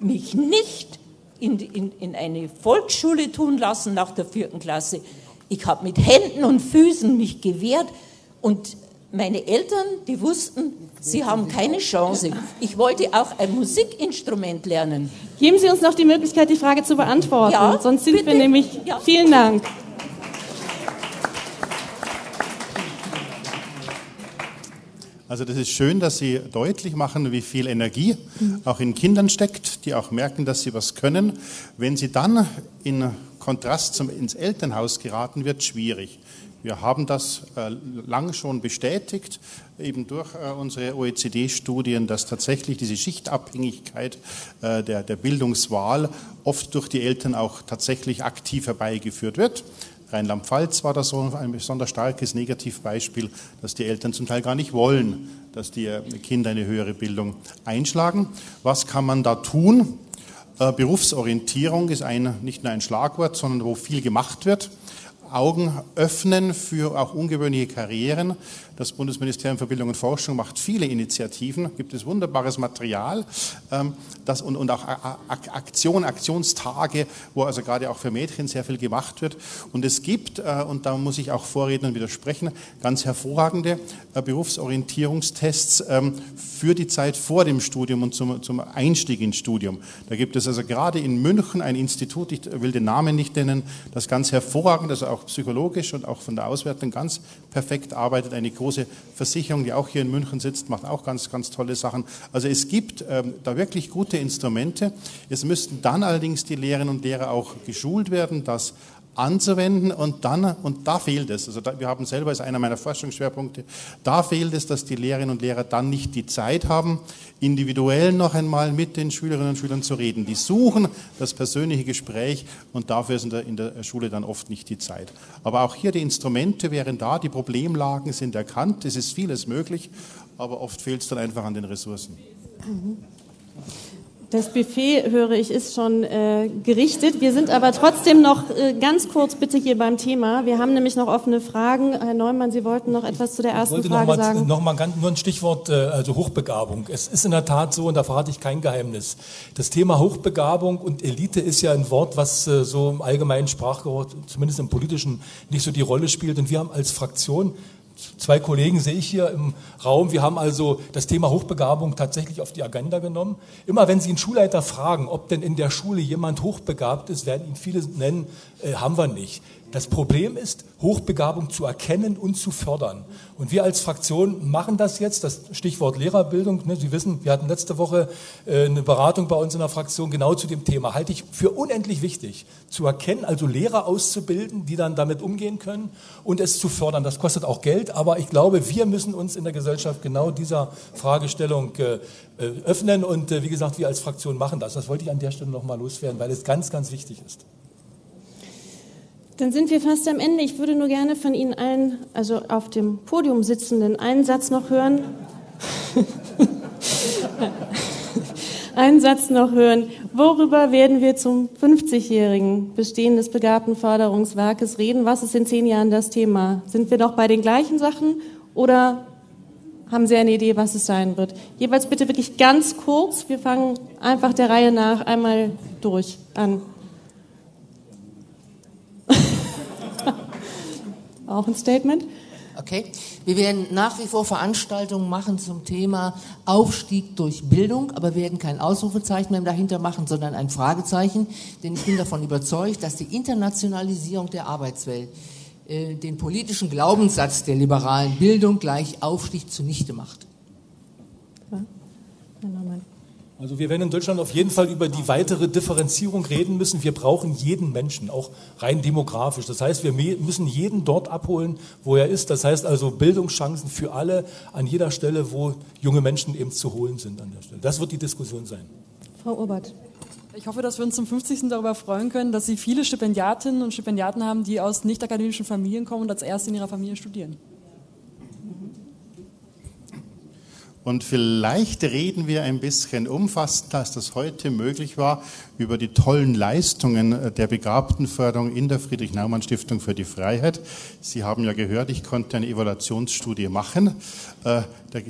mich nicht in eine Volksschule tun lassen nach der 4. Klasse. Ich habe mit Händen und Füßen mich gewehrt und meine Eltern, die wussten, sie haben keine Chance. Ich wollte auch ein Musikinstrument lernen. Geben Sie uns noch die Möglichkeit, die Frage zu beantworten. Ja, sonst sind bitte. Wir nämlich... Ja. Vielen Dank. Also das ist schön, dass Sie deutlich machen, wie viel Energie auch in Kindern steckt, die auch merken, dass sie was können. Wenn sie dann in Kontrast ins Elternhaus geraten, wird schwierig. Wir haben das lang schon bestätigt, eben durch unsere OECD-Studien, dass tatsächlich diese Schichtabhängigkeit der Bildungswahl oft durch die Eltern auch tatsächlich aktiv herbeigeführt wird. Rheinland-Pfalz war da so ein besonders starkes Negativbeispiel, dass die Eltern zum Teil gar nicht wollen, dass die Kinder eine höhere Bildung einschlagen. Was kann man da tun? Berufsorientierung ist nicht nur ein Schlagwort, sondern wo viel gemacht wird. Augen öffnen für auch ungewöhnliche Karrieren. Das Bundesministerium für Bildung und Forschung macht viele Initiativen, gibt es wunderbares Material und auch Aktionstage, wo also gerade auch für Mädchen sehr viel gemacht wird. Und es gibt, und da muss ich auch Vorrednern widersprechen, ganz hervorragende Berufsorientierungstests für die Zeit vor dem Studium und zum Einstieg ins Studium. Da gibt es also gerade in München ein Institut, ich will den Namen nicht nennen, das ganz hervorragend, also auch psychologisch und auch von der Auswertung ganz perfekt arbeitet, eine große Versicherung, die auch hier in München sitzt, macht auch ganz, ganz tolle Sachen. Also es gibt da wirklich gute Instrumente. Es müssten dann allerdings die Lehrerinnen und Lehrer auch geschult werden, das anzuwenden und da fehlt es. Also wir haben selber, ist einer meiner Forschungsschwerpunkte, da fehlt es, dass die Lehrerinnen und Lehrer dann nicht die Zeit haben, individuell noch einmal mit den Schülerinnen und Schülern zu reden. Die suchen das persönliche Gespräch und dafür ist in der Schule dann oft nicht die Zeit. Aber auch hier die Instrumente wären da, die Problemlagen sind erkannt, es ist vieles möglich, aber oft fehlt es dann einfach an den Ressourcen. Mhm. Das Buffet, höre ich, ist schon gerichtet. Wir sind aber trotzdem noch ganz kurz bitte hier beim Thema. Wir haben nämlich noch offene Fragen. Herr Neumann, Sie wollten noch etwas zu der ersten Frage sagen. Nochmal nur ein Stichwort, also Hochbegabung. Es ist in der Tat so, und da verrate ich kein Geheimnis. Das Thema Hochbegabung und Elite ist ja ein Wort, was so im allgemeinen Sprachgebrauch, zumindest im politischen, nicht so die Rolle spielt. Und wir haben als Fraktion... 2 Kollegen sehe ich hier im Raum. Wir haben also das Thema Hochbegabung tatsächlich auf die Agenda genommen. Immer wenn Sie einen Schulleiter fragen, ob denn in der Schule jemand hochbegabt ist, werden ihn viele nennen, haben wir nicht. Das Problem ist, Hochbegabung zu erkennen und zu fördern. Und wir als Fraktion machen das jetzt, das Stichwort Lehrerbildung. Ne, Sie wissen, wir hatten letzte Woche eine Beratung bei uns in der Fraktion genau zu dem Thema. Halte ich für unendlich wichtig, zu erkennen, also Lehrer auszubilden, die dann damit umgehen können und es zu fördern. Das kostet auch Geld, aber ich glaube, wir müssen uns in der Gesellschaft genau dieser Fragestellung öffnen. Und wie gesagt, wir als Fraktion machen das. Das wollte ich an der Stelle nochmal loswerden, weil es ganz, ganz wichtig ist. Dann sind wir fast am Ende. Ich würde nur gerne von Ihnen allen, also auf dem Podium Sitzenden, einen Satz noch hören. Worüber werden wir zum 50-jährigen Bestehen des Begabtenförderungswerkes reden? Was ist in 10 Jahren das Thema? Sind wir noch bei den gleichen Sachen oder haben Sie eine Idee, was es sein wird? Jeweils bitte wirklich ganz kurz. Wir fangen einfach der Reihe nach einmal durch an. Auch ein Statement. Okay. Wir werden nach wie vor Veranstaltungen machen zum Thema Aufstieg durch Bildung, aber wir werden kein Ausrufezeichen mehr dahinter machen, sondern ein Fragezeichen, denn ich bin davon überzeugt, dass die Internationalisierung der Arbeitswelt den politischen Glaubenssatz der liberalen Bildung gleich Aufstieg zunichte macht. Ja. Also wir werden in Deutschland auf jeden Fall über die weitere Differenzierung reden müssen. Wir brauchen jeden Menschen, auch rein demografisch. Das heißt, wir müssen jeden dort abholen, wo er ist. Das heißt also Bildungschancen für alle an jeder Stelle, wo junge Menschen eben zu holen sind an der Stelle. Das wird die Diskussion sein. Frau Urbatsch. Ich hoffe, dass wir uns zum 50. darüber freuen können, dass Sie viele Stipendiatinnen und Stipendiaten haben, die aus nicht-akademischen Familien kommen und als Erste in ihrer Familie studieren. Und vielleicht reden wir ein bisschen umfassender, als das heute möglich war, über die tollen Leistungen der Begabtenförderung in der Friedrich-Naumann-Stiftung für die Freiheit. Sie haben ja gehört, ich konnte eine Evaluationsstudie machen.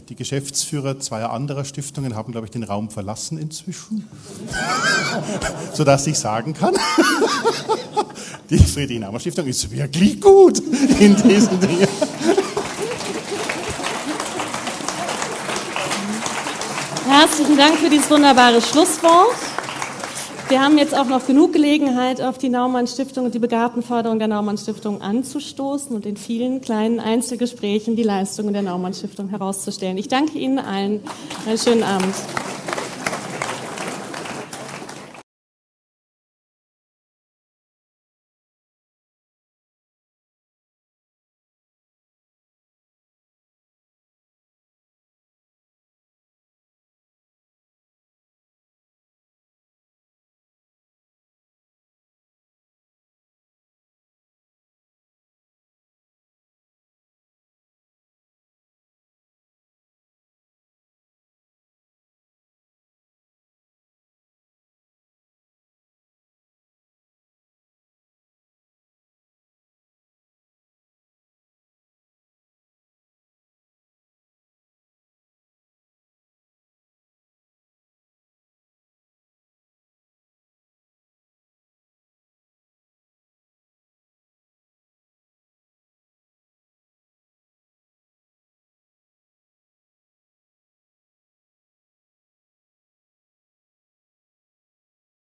Die Geschäftsführer zweier anderer Stiftungen haben, glaube ich, den Raum verlassen inzwischen, sodass ich sagen kann, die Friedrich-Naumann-Stiftung ist wirklich gut in diesen Dingen. Herzlichen Dank für dieses wunderbare Schlusswort. Wir haben jetzt auch noch genug Gelegenheit, auf die Naumann-Stiftung und die Begabtenförderung der Naumann-Stiftung anzustoßen und in vielen kleinen Einzelgesprächen die Leistungen der Naumann-Stiftung herauszustellen. Ich danke Ihnen allen. Einen schönen Abend.